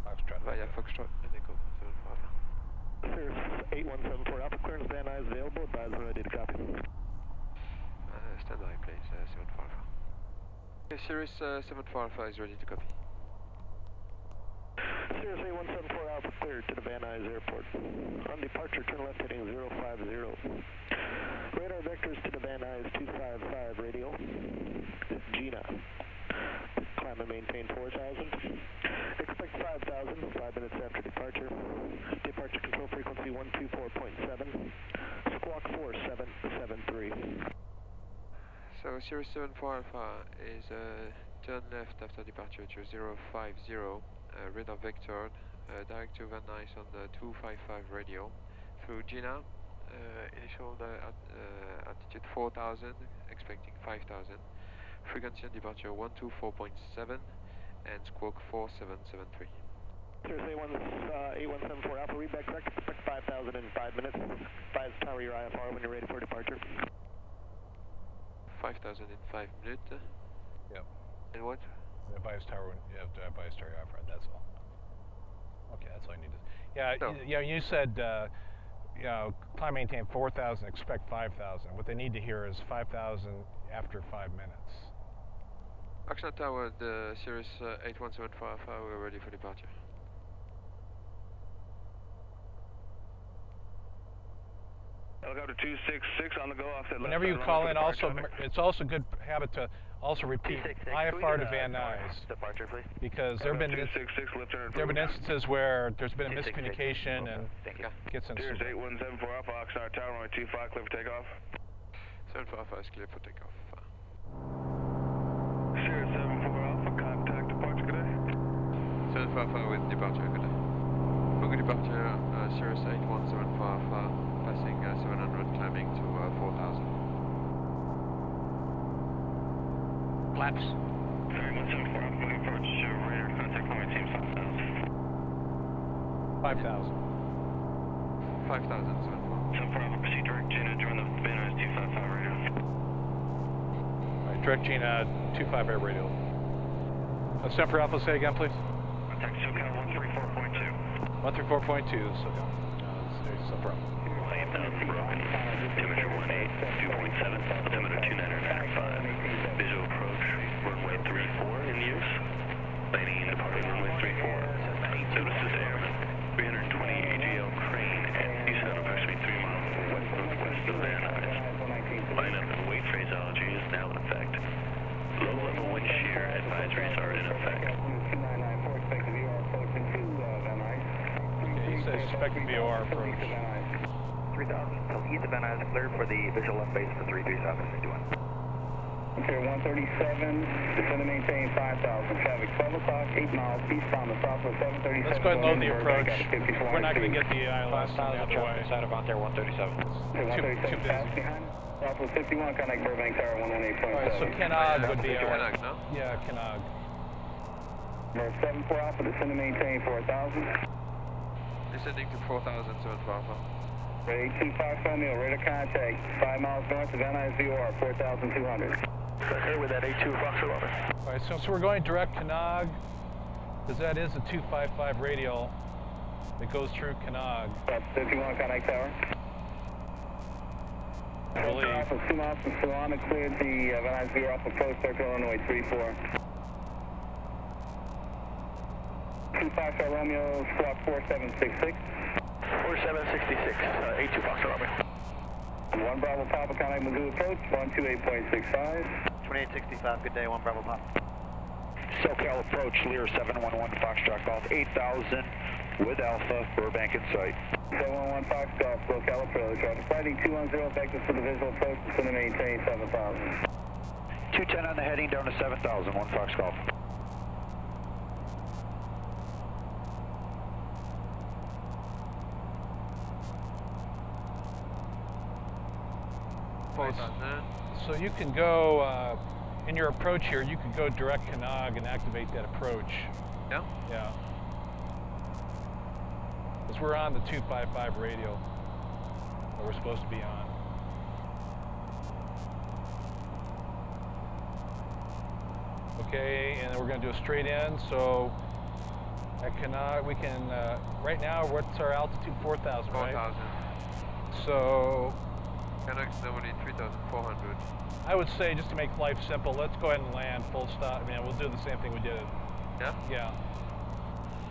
Foxtrot. Via Foxtrot and Echo, seven four. Sirius eight one seven four Alpha, clearance Van Nuys available, advise when ready to copy. Uh, stand by please, uh, seven four Alpha. Okay, Sirius uh, seven four Alpha is ready to copy. Sirius eight one seven four Alpha cleared to the Van Nuys Airport. On departure, turn left heading zero five zero. Radar vectors to the Van Nuys two five five radio. Gina. Climb and maintain four thousand. Expect five thousand, five minutes after departure. Departure control frequency one two four point seven. Squawk four seven seven three. So Sirius seven four Alpha is uh, turn left after departure to zero five zero. Uh, radar vector, uh, direct to Van Nuys on the two five five radio through Gina, uh, initial uh, at, uh, altitude four thousand, expecting five thousand, frequency on departure one two four point seven and squawk four seven seven three. Sirius eight one seven four Alpha, read back correct, expect five thousand in five minutes, advise tower your I F R when you're ready for departure. five thousand in five minutes? Yep. And what? Advise tower, you have to advise tower, that's all. Okay, that's all I need to. Yeah, so, you, you know, you said uh, you know, climb maintain four thousand, expect five thousand. What they need to hear is five thousand after five minutes. Oxnard Tower, the Cirrus uh, eight one seven five, uh, we're ready for departure. Helicopter two six six on the go off. Whenever you call in, also traffic. It's also good habit to also repeat I F R to Van Nuys, departure, please. Because there have been there been instances where there's been a miscommunication and gets in. There's eight one seven four Alpha, Oxnard Tower, runway two five, clear for takeoff. seven four Alpha is clear for takeoff. Sure, seven four Alpha, contact departure, good day. seven four Alpha with departure, good day. Booking departure, uh, Cirrus eight one seven four Alpha. Passing uh, seven hundred, climbing to uh, four thousand. Flaps. three one seven four, I'm moving approach to radar contact, climbing team five thousand. five thousand. seven four. seven four, I'm proceed direct Gina, join the Van Nuys two five five radio. Alright, direct Gina, two five air radio. Uh, seven four Alpha, say again, please. Contact SoCal one three four point two. one three four point two, SoCal. Uh, there's seven four Alpha. South broken, temperature one eight, two point seven, altimeter two nine nine five, visual approach, runway three four in use, landing and departing runway three four, notice this airman, three twenty A G L crane at C S A T approximately three miles west northwest of Van Nuys. Lineup and weight phraseology is now in effect. Low level wind shear advisories are in effect. He says expect V O R approach. three thousand, so he's Van Nuys cleared for the visual left base for three three seven. Okay, one thirty-seven, descend and maintain five thousand. Traffic twelve o'clock, eight miles, eastbound the southwest seven thirty-seven. Let's go ahead and load the approach. We're not going to get the I L S on the other way. Side of out there, one thirty-seven. Okay, one thirty-seven, pass behind. Southwest fifty-one, connect Burbank Tower, one one eight point seven. Alright, so Kenag would be our... Yeah, Kenag. seven four Alpha, descend and maintain four thousand. Descending to four thousand, seven four Alpha. eight two five Sunil, radar contact, five miles north of Van Nuys V O R, four thousand two hundred. Okay with that eight two Foxtrot. Alright, so, so we're going direct to Kenag, because that is a two five five radial that goes through Kenag. fifty-one Connect Tower. I believe. Alpha, two miles from Solana, cleared the uh, Van Nuys V O R off of Post Circle, Illinois, three four. two five five Romeo, squad four seven six six. four seven six six, uh, eight two Foxtrot, Romeo. one Bravo Papa, contact Mizzou approach, one two eight point six five. twenty-eight sixty-five, good day, one Bravo Papa. SoCal approach, Lear seven one one Foxtrot, golf eight thousand with Alpha, Burbank in sight. seven one one Foxtrot, SoCal approach, after fighting two one zero, vectors for the visual approach, descend and maintain seven thousand. two ten on the heading, down to seven thousand, one Fox golf. So you can go, uh, in your approach here, you can go direct Kenag and activate that approach. Yeah? Yeah. Because we're on the two five five radial that we're supposed to be on. Okay, and then we're going to do a straight in, so at Kenag we can, uh, right now, what's our altitude? four thousand, right? four thousand. So... three thousand four hundred. I would say, just to make life simple, let's go ahead and land full stop. I mean, we'll do the same thing we did. Yeah? Yeah.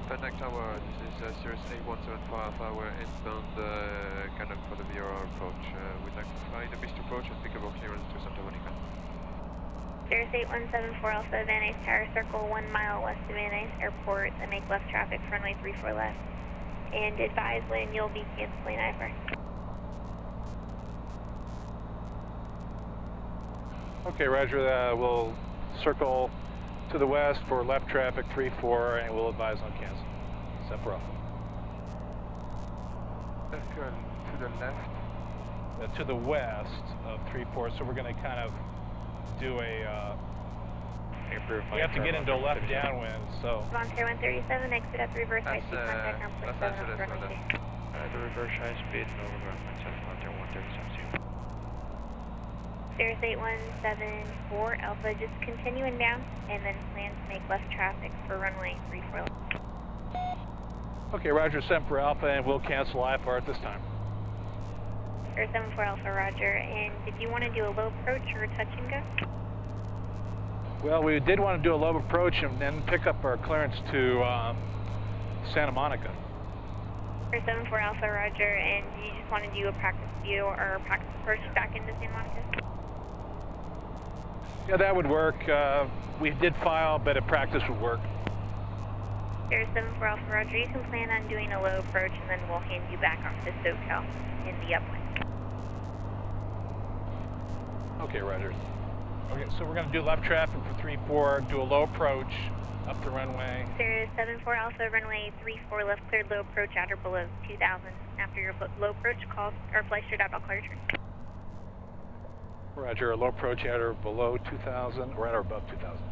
Connect Tower, this is uh, Cirrus eight one seven five, we're inbound uh, Kenag for the V O R approach. Uh, we'd like to fly the missed approach and pick up our clearance to Santa Monica. Cirrus eight one seven four Alpha, Van Nuys Tower, circle one mile west of Van Nuys Airport, and make left traffic, runway three four left. And advise when you'll be canceling I F R. Okay, roger, uh, we'll circle to the west for left traffic three four and we'll advise on cancel. Separate. Circle to the left? Uh, to the west of three four, so we're going to kind of do a... Uh, we have to get into left downwind, so... Volunteer one thirty-seven, exit at reverse high speed, contact on point seven on runway two. The reverse high speed, no reverse, Volunteer one thirty-seven, Cirrus eight one seven four Alpha, just continuing down and then plan to make left traffic for runway three four. Okay, roger, seven four Alpha, and we'll cancel I F R at this time. Sure, seven four Alpha, roger. And did you want to do a low approach or a touch and go? Well, we did want to do a low approach and then pick up our clearance to um, Santa Monica. Sure, seven four Alpha, roger. And do you just want to do a practice view or a practice approach back into Santa Monica? Yeah, that would work. Uh, we did file, but a practice would work. Air seven four Alpha, roger. You can plan on doing a low approach, and then we'll hand you back off to SoCal in the upwind. Okay, roger. Okay, so we're going to do left traffic for three four, do a low approach up the runway. Air seven four Alpha, runway three four left, cleared low approach at or below two thousand. After your low approach, call or fly straight out, I'll call your turn. Roger, a low approach at or below two thousand, or at or above two thousand.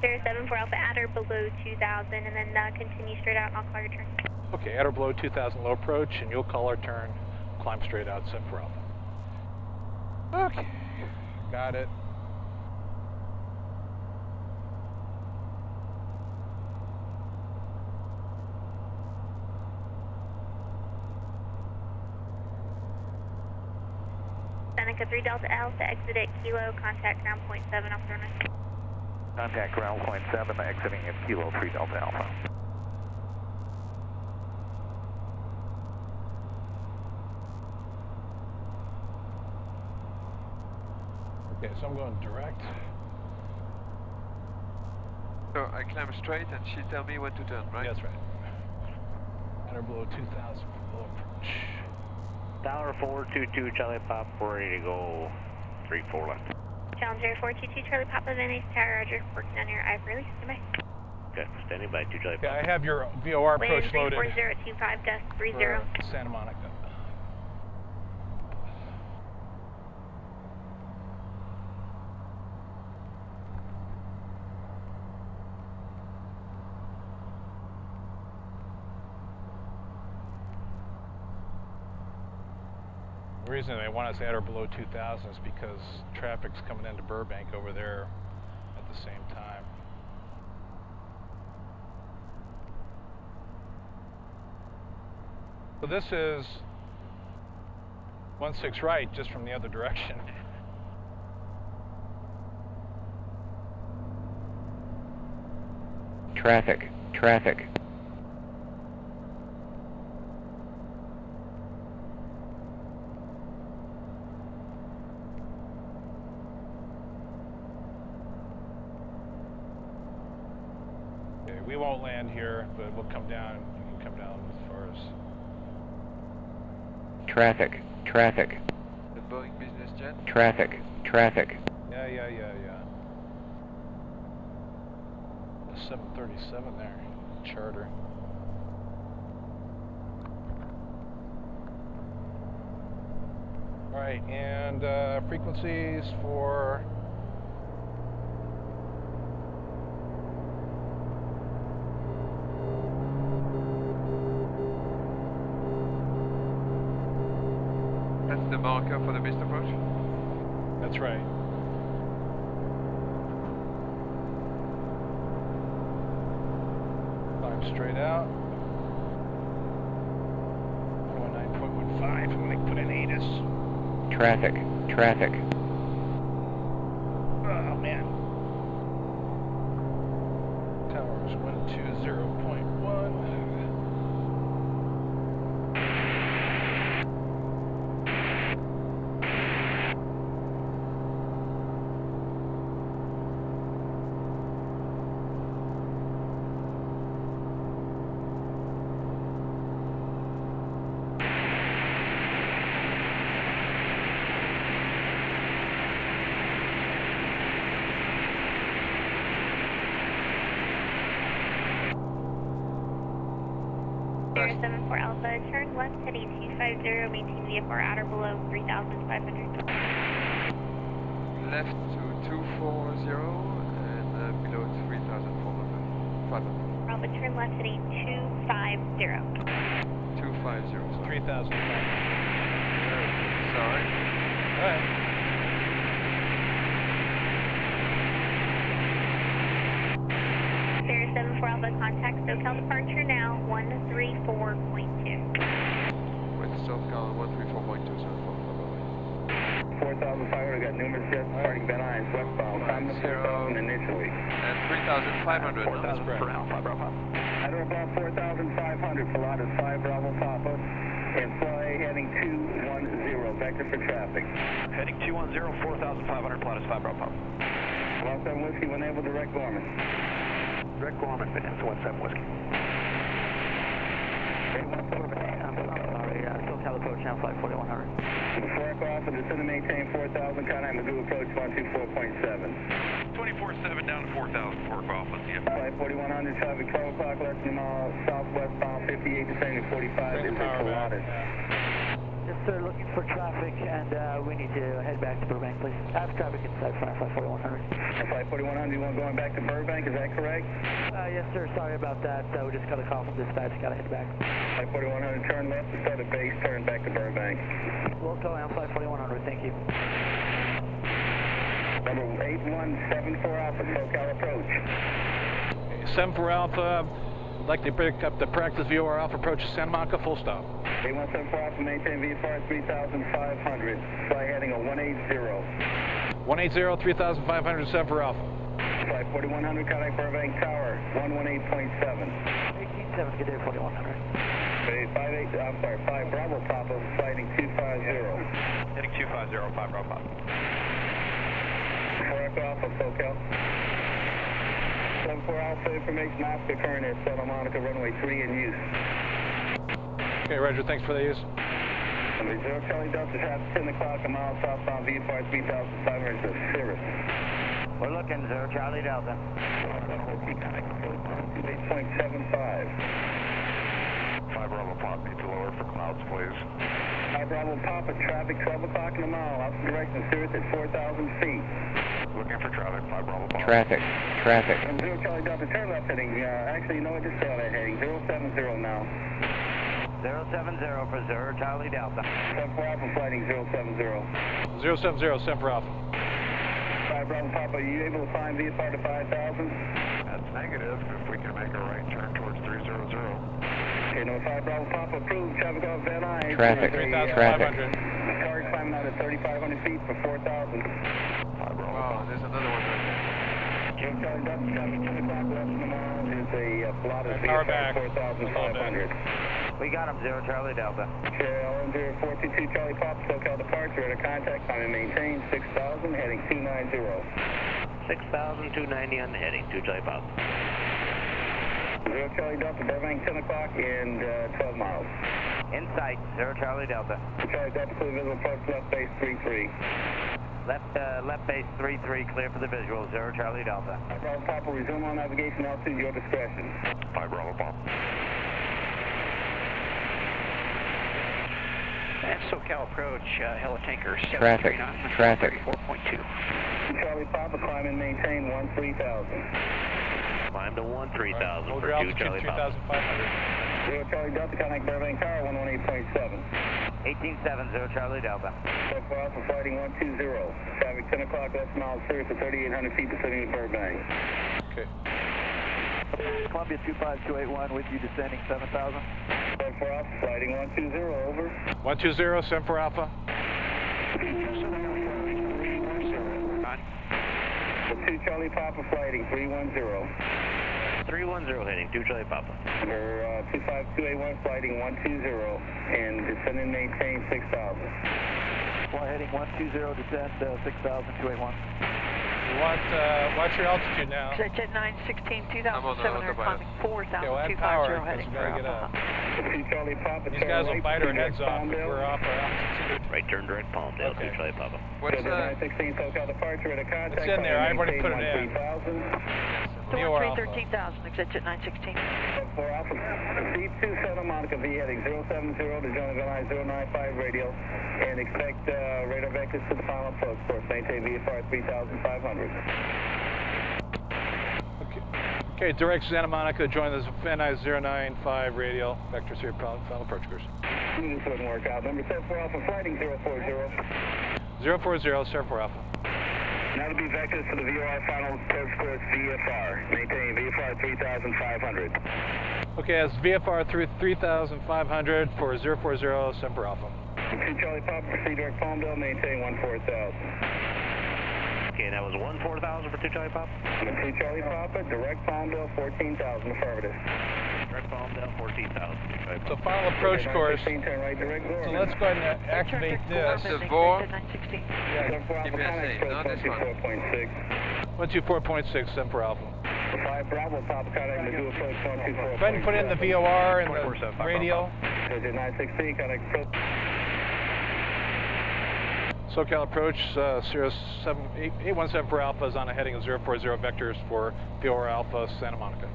Sierra seven four Alpha, at or below two thousand, and then uh, continue straight out and I'll call your turn. Okay, at or below two thousand, low approach, and you'll call our turn, climb straight out, seven four Alpha. Okay, got it. Seneca three Delta Alpha, exit at Kilo, contact ground point seven off the runway. Contact ground point seven, exiting at Kilo three Delta Alpha. Okay, so I'm going direct. So I climb straight and she tell me when to turn, right? That's right. At or below two thousand for low approach. Tower four two two Charlie Pop, we're ready to go three four left. Challenger four two two Charlie Pop, Vanessa Tower, roger, working on your I F R release, standby. Okay, standing by two Charlie Pop. Yeah, I have your V O R approach loaded. Wind three four zero two five, gust three zero. For Santa Monica. The reason they want us at or below two thousand is because traffic's coming into Burbank over there at the same time. So this is one six right, just from the other direction. Traffic, traffic. We won't land here, but we'll come down. You can come down as far as traffic, traffic. The Boeing business jet. Traffic, traffic. Yeah, yeah, yeah, yeah. A seven thirty-seven there, charter. All right, and uh, frequencies for. The marker for the missed approach? That's right. Climb straight out. one nine point one five, I'm going to put an ATIS. Traffic, traffic. Oh man. Towers one two zero point one. seven four Alpha, turn left heading two five zero, maintain V F R at or below three thousand five hundred. Left to two four zero and uh, below three thousand five hundred. Alpha, turn left heading two five zero. two five zero, sorry. three thousand five hundred. Sorry. All right. seven four Alpha, Alpha, contact SoCal departure now, one three four point two. With SoCal one three four point two, sir. four thousand five hundred, got numerous jets starting Ben Irons, westbound. Time to four thousand initially. And three thousand five hundred. four thousand for Alpha, Bravo. I don't know about four thousand five hundred, Pilatus five, Bravo, Papa. And fly heading two one zero, vector for traffic. Heading two one zero, four thousand five hundred, Pilatus five, Bravo, Papa. Lost on Whiskey, when able, direct Gorman. Direct Gorman, Venus one seven Whiskey. Approach now, flight forty-one hundred. Before I cross, I'm descend and maintain four thousand, contact Magoo approach one two four point seven. twenty-four seven down to four thousand, Fort Alpha, yeah. Flight forty-one hundred, traffic twelve o'clock, less than a mile, southwestbound fifty-eight, descending to forty-five, this is Pilatus. Yes, sir, looking for traffic, and uh, we need to head back to Burbank, please. I have traffic inside front, flight forty-one hundred. Flight forty-one hundred, you want going back to Burbank, is that correct? Uh, yes, sir. Sorry about that. Uh, we just got a call from dispatch. Got to head back. Flight forty-one hundred, turn left to start at base. Turn back to Burbank. Local on flight forty-one hundred. Thank you. Number eight one seven four Alpha, SoCal approach. seven four Alpha, I'd like to pick up the practice V O R Alpha approach to Santa Monica. Full stop. eight one seven four Alpha, maintain V F R three thousand five hundred. Fly heading a one eight zero. one eight zero, three thousand five hundred, seven four Alpha. Flight forty-one hundred, contact Burbank Tower, one one eight point seven. eighteen seven, good day, forty-one hundred. five eight, I'm sorry, five Bravo Papa, sliding two five zero. Heading two five zero, five Bravo Papa. four Echo Alpha, SoCal. seven four Alpha, information, Oscar, current at Santa Monica, runway three in use. Okay, Roger, thanks for the use. Number zero Charlie Delta, at ten o'clock, a mile southbound, V F R three thousand five hundred, to Cirrus. We're looking, sir. Charlie Delta. eight point seven five. five Bravo Papa, need to lower for clouds, please. five Bravo Papa, traffic twelve o'clock in the mile, opposite direction, Cirrus at four thousand feet. Looking for traffic, five Bravo Papa. Traffic, traffic. And zero Charlie Delta, turn left heading. Uh, actually, you know what, just saw that heading. zero seven zero now. zero seven zero for zero Charlie Delta. seven four Alpha, flighting zero seven zero. zero seven zero, seven four Alpha. five Bravo Papa, are you able to find V F R to five thousand? That's negative, if we can make a right turn towards three hundred. Okay, no, five Bravo Papa, approved, traffic off Van Nuys. Traffic, three thousand five hundred. Uh, Cars climbing out at thirty-five hundred feet for four thousand. five Bravo Papa. Oh, there's another one right there. Jim Charlie Duck, traffic ten o'clock left in the mile, is a blot of V F R four thousand five hundred. We got him, zero Charlie Delta. Sierra L M zero four two two Charlie Pop, SoCal departure, at a contact time and maintain six thousand, heading two ninety. six thousand two ninety on the heading, two Charlie Pop. zero Charlie Delta, Burbank, ten o'clock and uh, twelve miles. In sight, zero Charlie Delta. Charlie Delta, clear visual approach, left base three three. Left, uh, left base three three, clear for the visual, zero Charlie Delta. five Bravo Pop, resume on navigation, altitude, your discretion. five Bravo Pop. And SoCal approach, uh, Helitanker, traffic, traffic. four point two. Charlie Papa, climb and maintain one three thousand. Climb to one three thousand right, for two Charlie Papa. zero Charlie Delta, connect Burbank Tower, one one eight point seven. eighteen seven, zero Charlie Delta. SoCal Alpha, flighting one two zero. Traffic ten o'clock, left mile, Cirrus at thirty-eight hundred feet, descending to Burbank. Okay. Columbia two five two eight one with you descending seven thousand. seven four Alpha, sliding one two zero, over. one two zero, seven four Alpha. two Charlie Papa, sliding three one zero. three one zero heading, two Charlie Papa. Number uh, two five two eight one, sliding one two zero, and descend and maintain six thousand. Fly heading one two zero, descend uh, six thousand two eighty-one. What, uh, what's your altitude now? Jet nine sixteen, two thousand seven hundred, climbing four thousand two hundred fifty, heading for Alpha. These guys will bite our heads off if we're off our altitude. Right turn direct Palmdale, okay. two Charlie Papa. What's that? Uh, it's in there, I've already put it in. three thirteen thousand, exit Jet nine sixteen. four Alpha, C two Santa Monica V heading zero seven zero to join the line zero nine five radio, and expect uh, radar vectors to the final approach course, maintain V F R three thousand five hundred. Okay. Okay, direct Santa Monica, join the Van Nuys zero nine five radial, vectors here, final approach course. This wouldn't work out. Number seven four Alpha, flighting zero four zero. zero four zero, seven four Alpha. Now to be vectors to the V O R final approach course V F R. Maintain V F R three thousand five hundred. Okay, that's V F R through three thousand five hundred for zero four zero Semper Alpha. two Charlie Pop, proceed direct Palmdale, maintain one four thousand. Okay, that was one four thousand for two Charlie Papa. Two Charlie Papa, direct Palmdale, fourteen thousand, affirmative. Direct Palmdale, fourteen thousand. So final approach course. So let's go ahead and activate this. That's the four. Yeah, one two four point six. One two four point six, Semper Alpha. Five Bravo Papa, contact Mizzou approach one two four. Go ahead and put in the V O R and the radio. Nine six three, contact approach. SoCal approach uh, eight one seven for Alpha is on a heading of zero four zero vectors for V O R Alpha Santa Monica.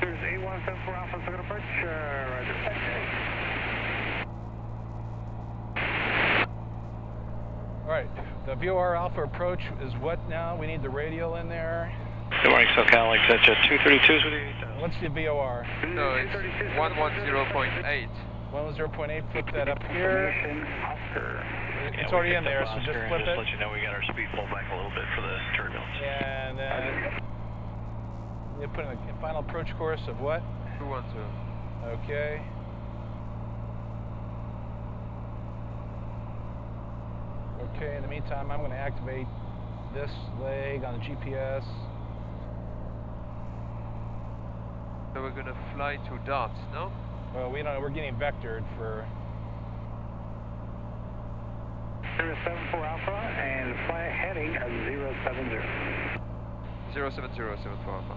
There's eight one seven for Alpha SoCal approach. Uh, roger. All right, the V O R Alpha approach is what now? We need the radial in there. Good morning, SoCal, exit two thirty-twos with you. What's the V O R? No, it's one ten point eight. one ten point eight, flip that up here. It's yeah, already in there, so just flip just it. Just let you know we got our speed pulled back a little bit for the turbulence. And then you put in the final approach course of what? two one two. Okay. Okay, in the meantime, I'm going to activate this leg on the G P S. So we're going to fly two dots, no? Well, we don't know. We're getting vectored for... zero seven four Alpha and fly heading of zero seven zero. zero seven zero, seven four Alpha.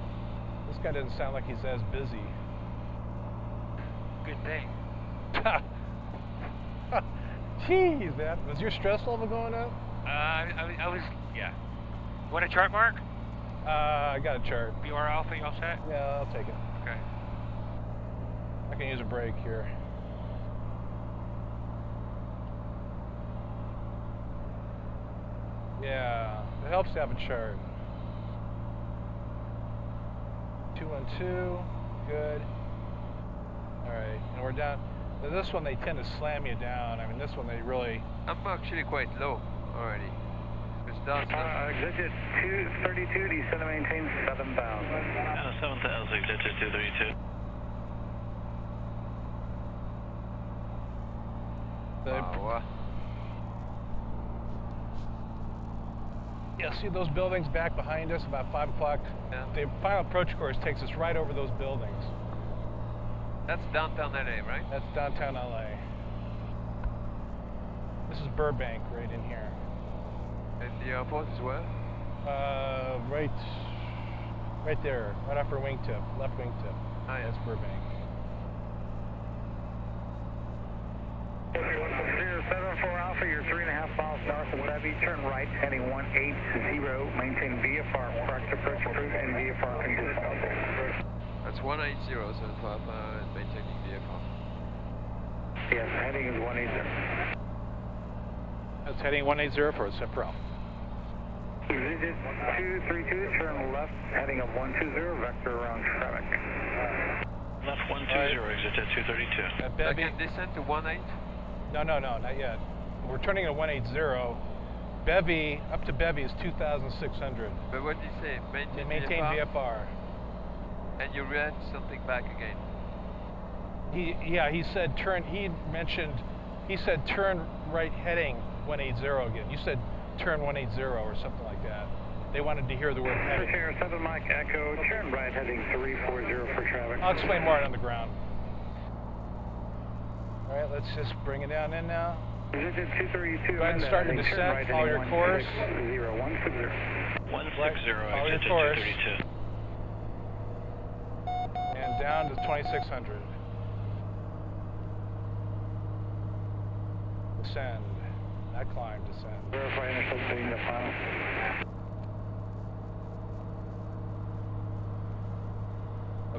This guy doesn't sound like he's as busy. Good day. Jeez, man. Was your stress level going up? Uh, I, I was, yeah. You want a chart, Mark? Uh, I got a chart. V O R Alpha, you all set? Yeah, I'll take it. Okay. I can use a break here. Yeah, it helps to have a chart. two one two, good. Alright, and we're down. Now this one, they tend to slam you down. I mean, this one, they really... I'm actually quite low already. It's done. Uh, exit two thirty-two, descend and maintain seven bound. Uh, seven thousand, exit two thirty-two. Uh, yeah, see those buildings back behind us about five o'clock? Yeah. The final approach course takes us right over those buildings. That's downtown L A, right? That's downtown L A. This is Burbank right in here. And the airport is where? Uh, right, right there, right off her wingtip, left wingtip. Ah, yeah. That's Burbank. zero seven four Alpha, you're three and a half miles north of Levy. Turn right, heading one eighty. Maintain V F R, correct approach approved, and V F R consistent. That's one eighty, so uh, maintaining V F R. Yes, heading is one eighty. That's heading one eighty for Semper Alpha. Exit two thirty-two, turn left, heading of one two zero, vector around traffic. Left one two zero, right. Exit at two thirty-two. Uh, Bevy, can descend to one eighty? No, no, no, not yet. We're turning at one eighty. Bevy, up to Bevy is two thousand six hundred. But what did you say? Maintain, maintain V F R? V F R. And you read something back again. He, yeah, he said turn, he mentioned, he said turn right heading one eighty again. You said turn one eighty or something like that. They wanted to hear the word heading. seven Mike Echo, turn right heading three four zero for traffic. I'll explain more on the ground. All right, let's just bring it down in now. Position two thirty-two. Go ahead and start your descent, right follow your course. one sixty. one sixty, follow your course. And down to twenty-six hundred. Descend. I climbed, descend. Verify initial being the final.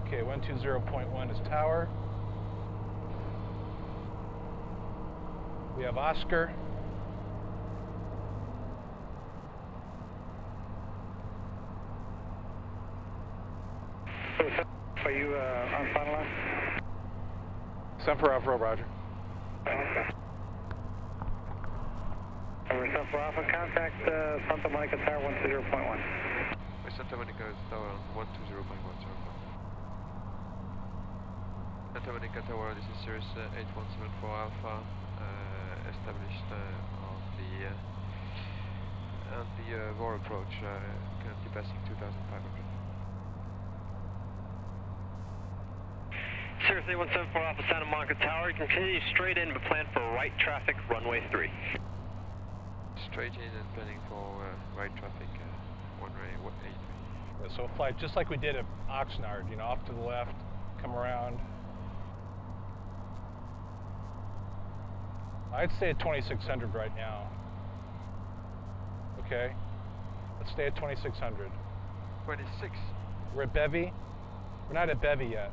Okay, one two zero point one is tower. We have Oscar. Are you uh, on final line? Semper Alpha, roger. Okay. Over Semper Alpha, contact uh, Santa Monica Tower one two zero point one. Wait, Santa Monica Tower one two zero point one, Santa Monica Tower, this is Sirius uh, eight one seven four Alpha, uh, established uh, on the uh, on the uh, war approach, uh, currently passing two thousand five hundred. Sirius eight one seven four Alpha Santa Monica Tower, continue straight in but plan for right traffic, runway three. Straight in and planning for uh, right traffic, uh, runway eight. Yeah, so flight just like we did at Oxnard, you know, off to the left, come around. I'd stay at twenty-six hundred right now. Okay, let's stay at twenty-six hundred. twenty-six? We're at Bevy? We're not at Bevy yet.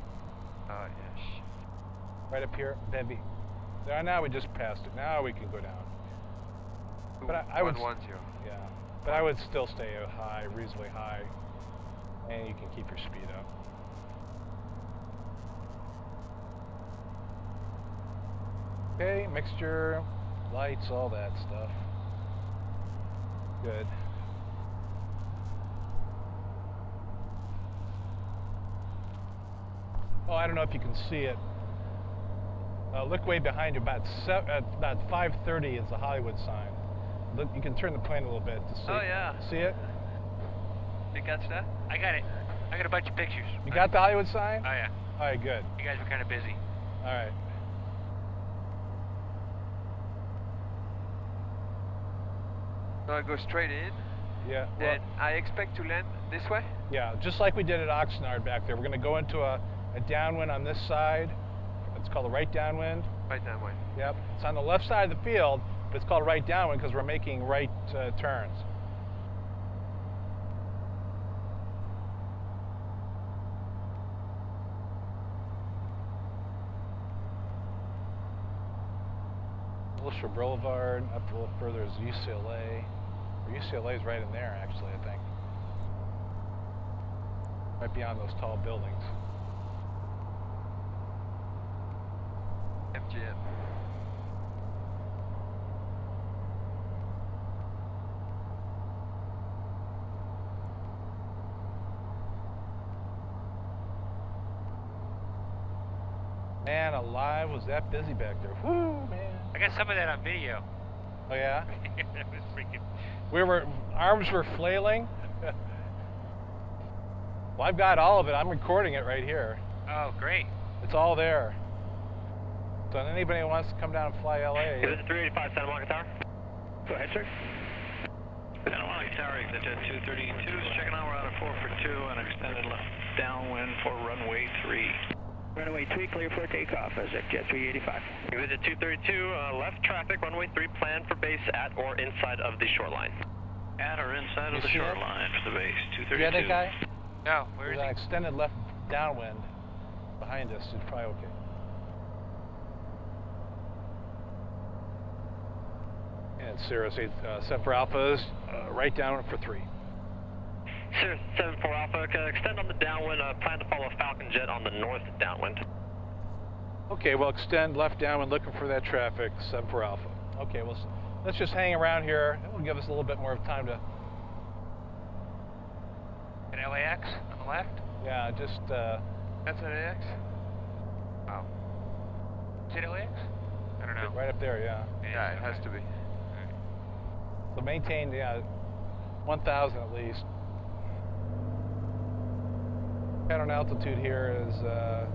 Ah, uh, yes. Right up here, Bevy. Now, now we just passed it. Now we can go down. But I, I would. One, one, yeah. But I would still stay high, reasonably high, and you can keep your speed up. Okay, mixture, lights, all that stuff. Good. Oh, I don't know if you can see it. Uh, look way behind you. About seven, uh, about five thirty is the Hollywood sign. Look, you can turn the plane a little bit to see. Oh yeah. See it? You got that? I got it. I got a bunch of pictures. You got the Hollywood sign? Oh yeah. All right, good. You guys were kind of busy. All right. So I go straight in. Yeah. Well, and I expect to land this way. Yeah, just like we did at Oxnard back there. We're gonna go into a. A downwind on this side. It's called a right downwind. Right downwind. Yep. It's on the left side of the field, but it's called a right downwind because we're making right uh, turns. Wilshire Boulevard, up a little further is U C L A. Or U C L A is right in there, actually, I think. Right beyond those tall buildings. M G M. Man alive, was that busy back there. Woo, man. I got some of that on video. Oh yeah? That was freaking... We were, arms were flailing. Well, I've got all of it. I'm recording it right here. Oh, great. It's all there. So anybody who wants to come down and fly L A. Is it three eighty-five Santa Monica Tower? Go ahead, sir. Santa Monica Tower, exit at two thirty-two. Checking out, we're out of four for two and extended left downwind for runway three. Runway three, clear for takeoff as at jet three eighty-five. Exit at two thirty-two, uh, left traffic, runway three, plan for base at or inside of the shoreline. At or inside you of the shoreline it? For the base, two thirty-two. Yeah, that guy? No, where is he? Extended left downwind behind us, it's probably okay. And Sirius seven four Alpha's uh, right downwind for three. Sirius seven four Alpha, uh, extend on the downwind, uh, plan to follow Falcon Jet on the north downwind. Okay, well extend left downwind, looking for that traffic, seven four Alpha. Okay, well let's just hang around here, it'll give us a little bit more time to... An L A X on the left? Yeah, just... Uh, That's an L A X? Wow. Is it L A X? I don't know. Right up there, yeah. Yeah, yeah it okay. has to be. So maintain the yeah, one thousand at least. Pattern altitude here is. Uh,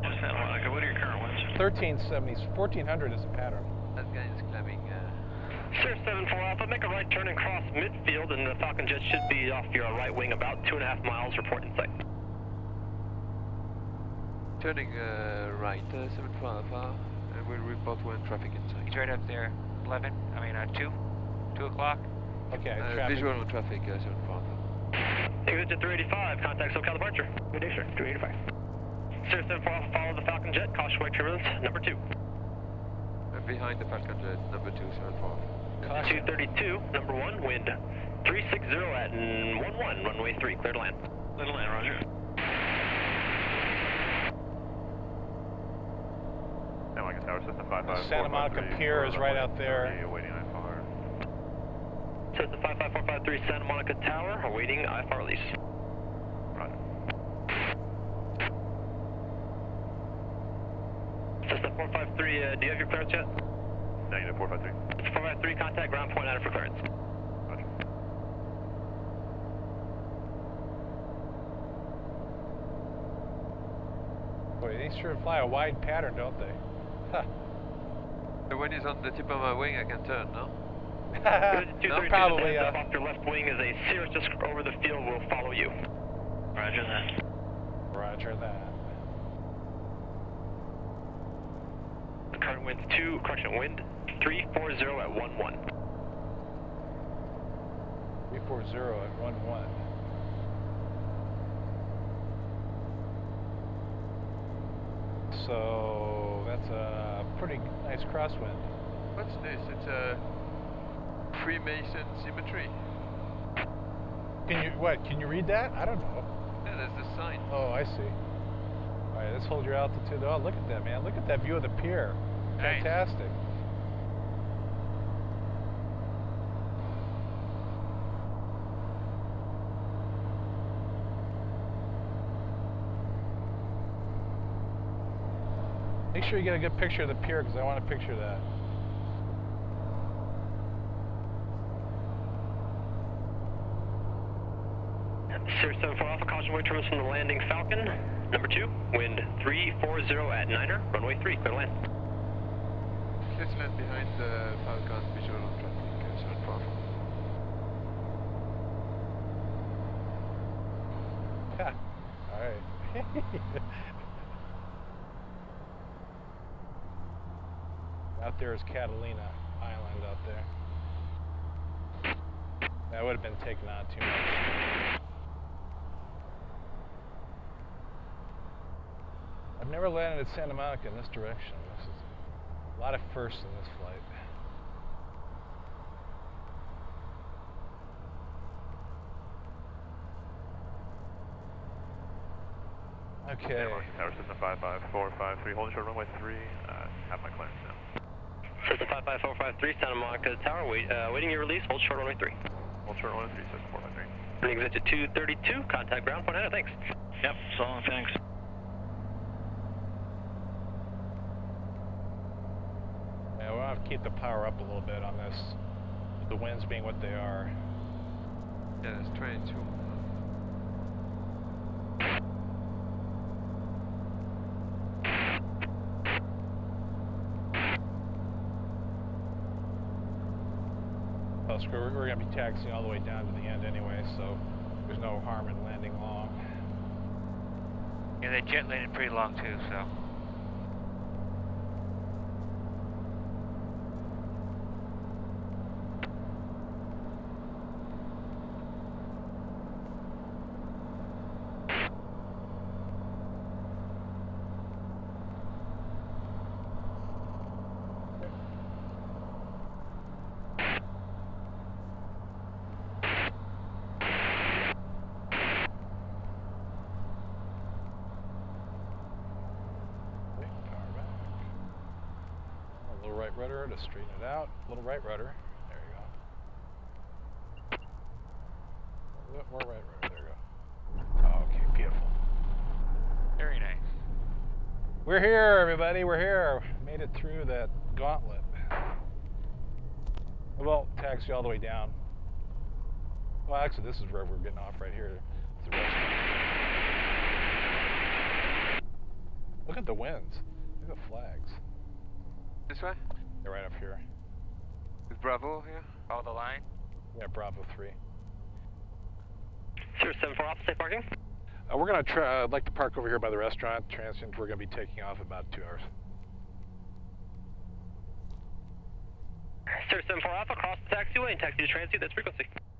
What's that, Monica? What are your current winds? thirteen seventies. fourteen hundred is the pattern. That guy is climbing. Uh... Sure, seven four Alpha. Make a right turn and cross midfield, and the Falcon Jet should be off your right wing about two and a half miles. Report in sight. Turning uh, right, uh, seven four Alpha, and we'll report when traffic inside. He's right up there. eleven, I mean uh, two, two o'clock. Okay, uh, traffic. Visual on traffic, uh, seven four. Exit three eighty-five, contact SoCal departure. Good day, sir, three eighty-five. Sir, seven four Alpha, follow the Falcon Jet, cautionary turbulence, number two. Uh, behind the Falcon Jet, number two, seven four. two thirty-two, number one, wind three sixty at one one, runway three, clear to land. Clear to land, roger. with the five five four five three. Santa Monica Pier is right out there. Awaiting I F R. So the five five four five three Santa Monica Tower, awaiting I F R release. Roger. System four five three, uh, do you have your clearance yet? Negative four five three. System four five three, contact ground point out for clearance. They sure fly a wide pattern, don't they? Huh. The wind is on the tip of my wing, I can turn, no? No, probably, uh... Off your left wing is a Cirrus just over the field, will follow you. Roger that. Roger that. Current wind two, correction, wind three four zero at one one. three four zero at one one. So that's a pretty nice crosswind. What's this? It's a Freemason symmetry. Can you what? Can you read that? I don't know. Yeah, there's the sign. Oh, I see. All right, let's hold your altitude. Oh, look at that, man! Look at that view of the pier. Nice. Fantastic. Make sure you get a good picture of the pier, because I want to picture that. Cirrus seven four Alpha, caution wait towards from the landing Falcon. Number two, wind three four zero at niner, runway three, clear land. This land behind the Falcon, visual on traffic, seven four Alpha. Ha, alright. Out there is Catalina Island out there. That would have been taken on too much. I've never landed at Santa Monica in this direction. This is a lot of firsts in this flight. Okay. Tower system five five four five three, holding short runway three, uh, have my clearance now. System five five four five three, Santa Monica Tower, wait, uh, waiting your release, hold short runway three. Hold short runway three, system four five three. Running exit to two thirty-two, contact ground point out, thanks. Yep, so long, thanks. Yeah, we'll have to keep the power up a little bit on this, with the winds being what they are. Yeah, it's twenty-two. We're, we're going to be taxiing all the way down to the end anyway, so there's no harm in landing long. Yeah, they jet landed pretty long too, so. Rudder to straighten it out. Little right rudder. There you go. More right rudder. There you go. Oh, okay, beautiful. Very nice. We're here, everybody. We're here. Made it through that gauntlet. Well, taxi all the way down. Well, actually, this is where we're getting off right here. It's the rest. Look at the winds. Look at the flags. This way? Yeah, right up here. Is Bravo here? Follow the line? Yeah, Bravo three. Sure, seven four off, safe parking? Uh, we're going to try, I'd uh, like to park over here by the restaurant. Transient, we're going to be taking off about two hours. Sure, seven four off, across the taxiway and taxi to transient, that's frequency.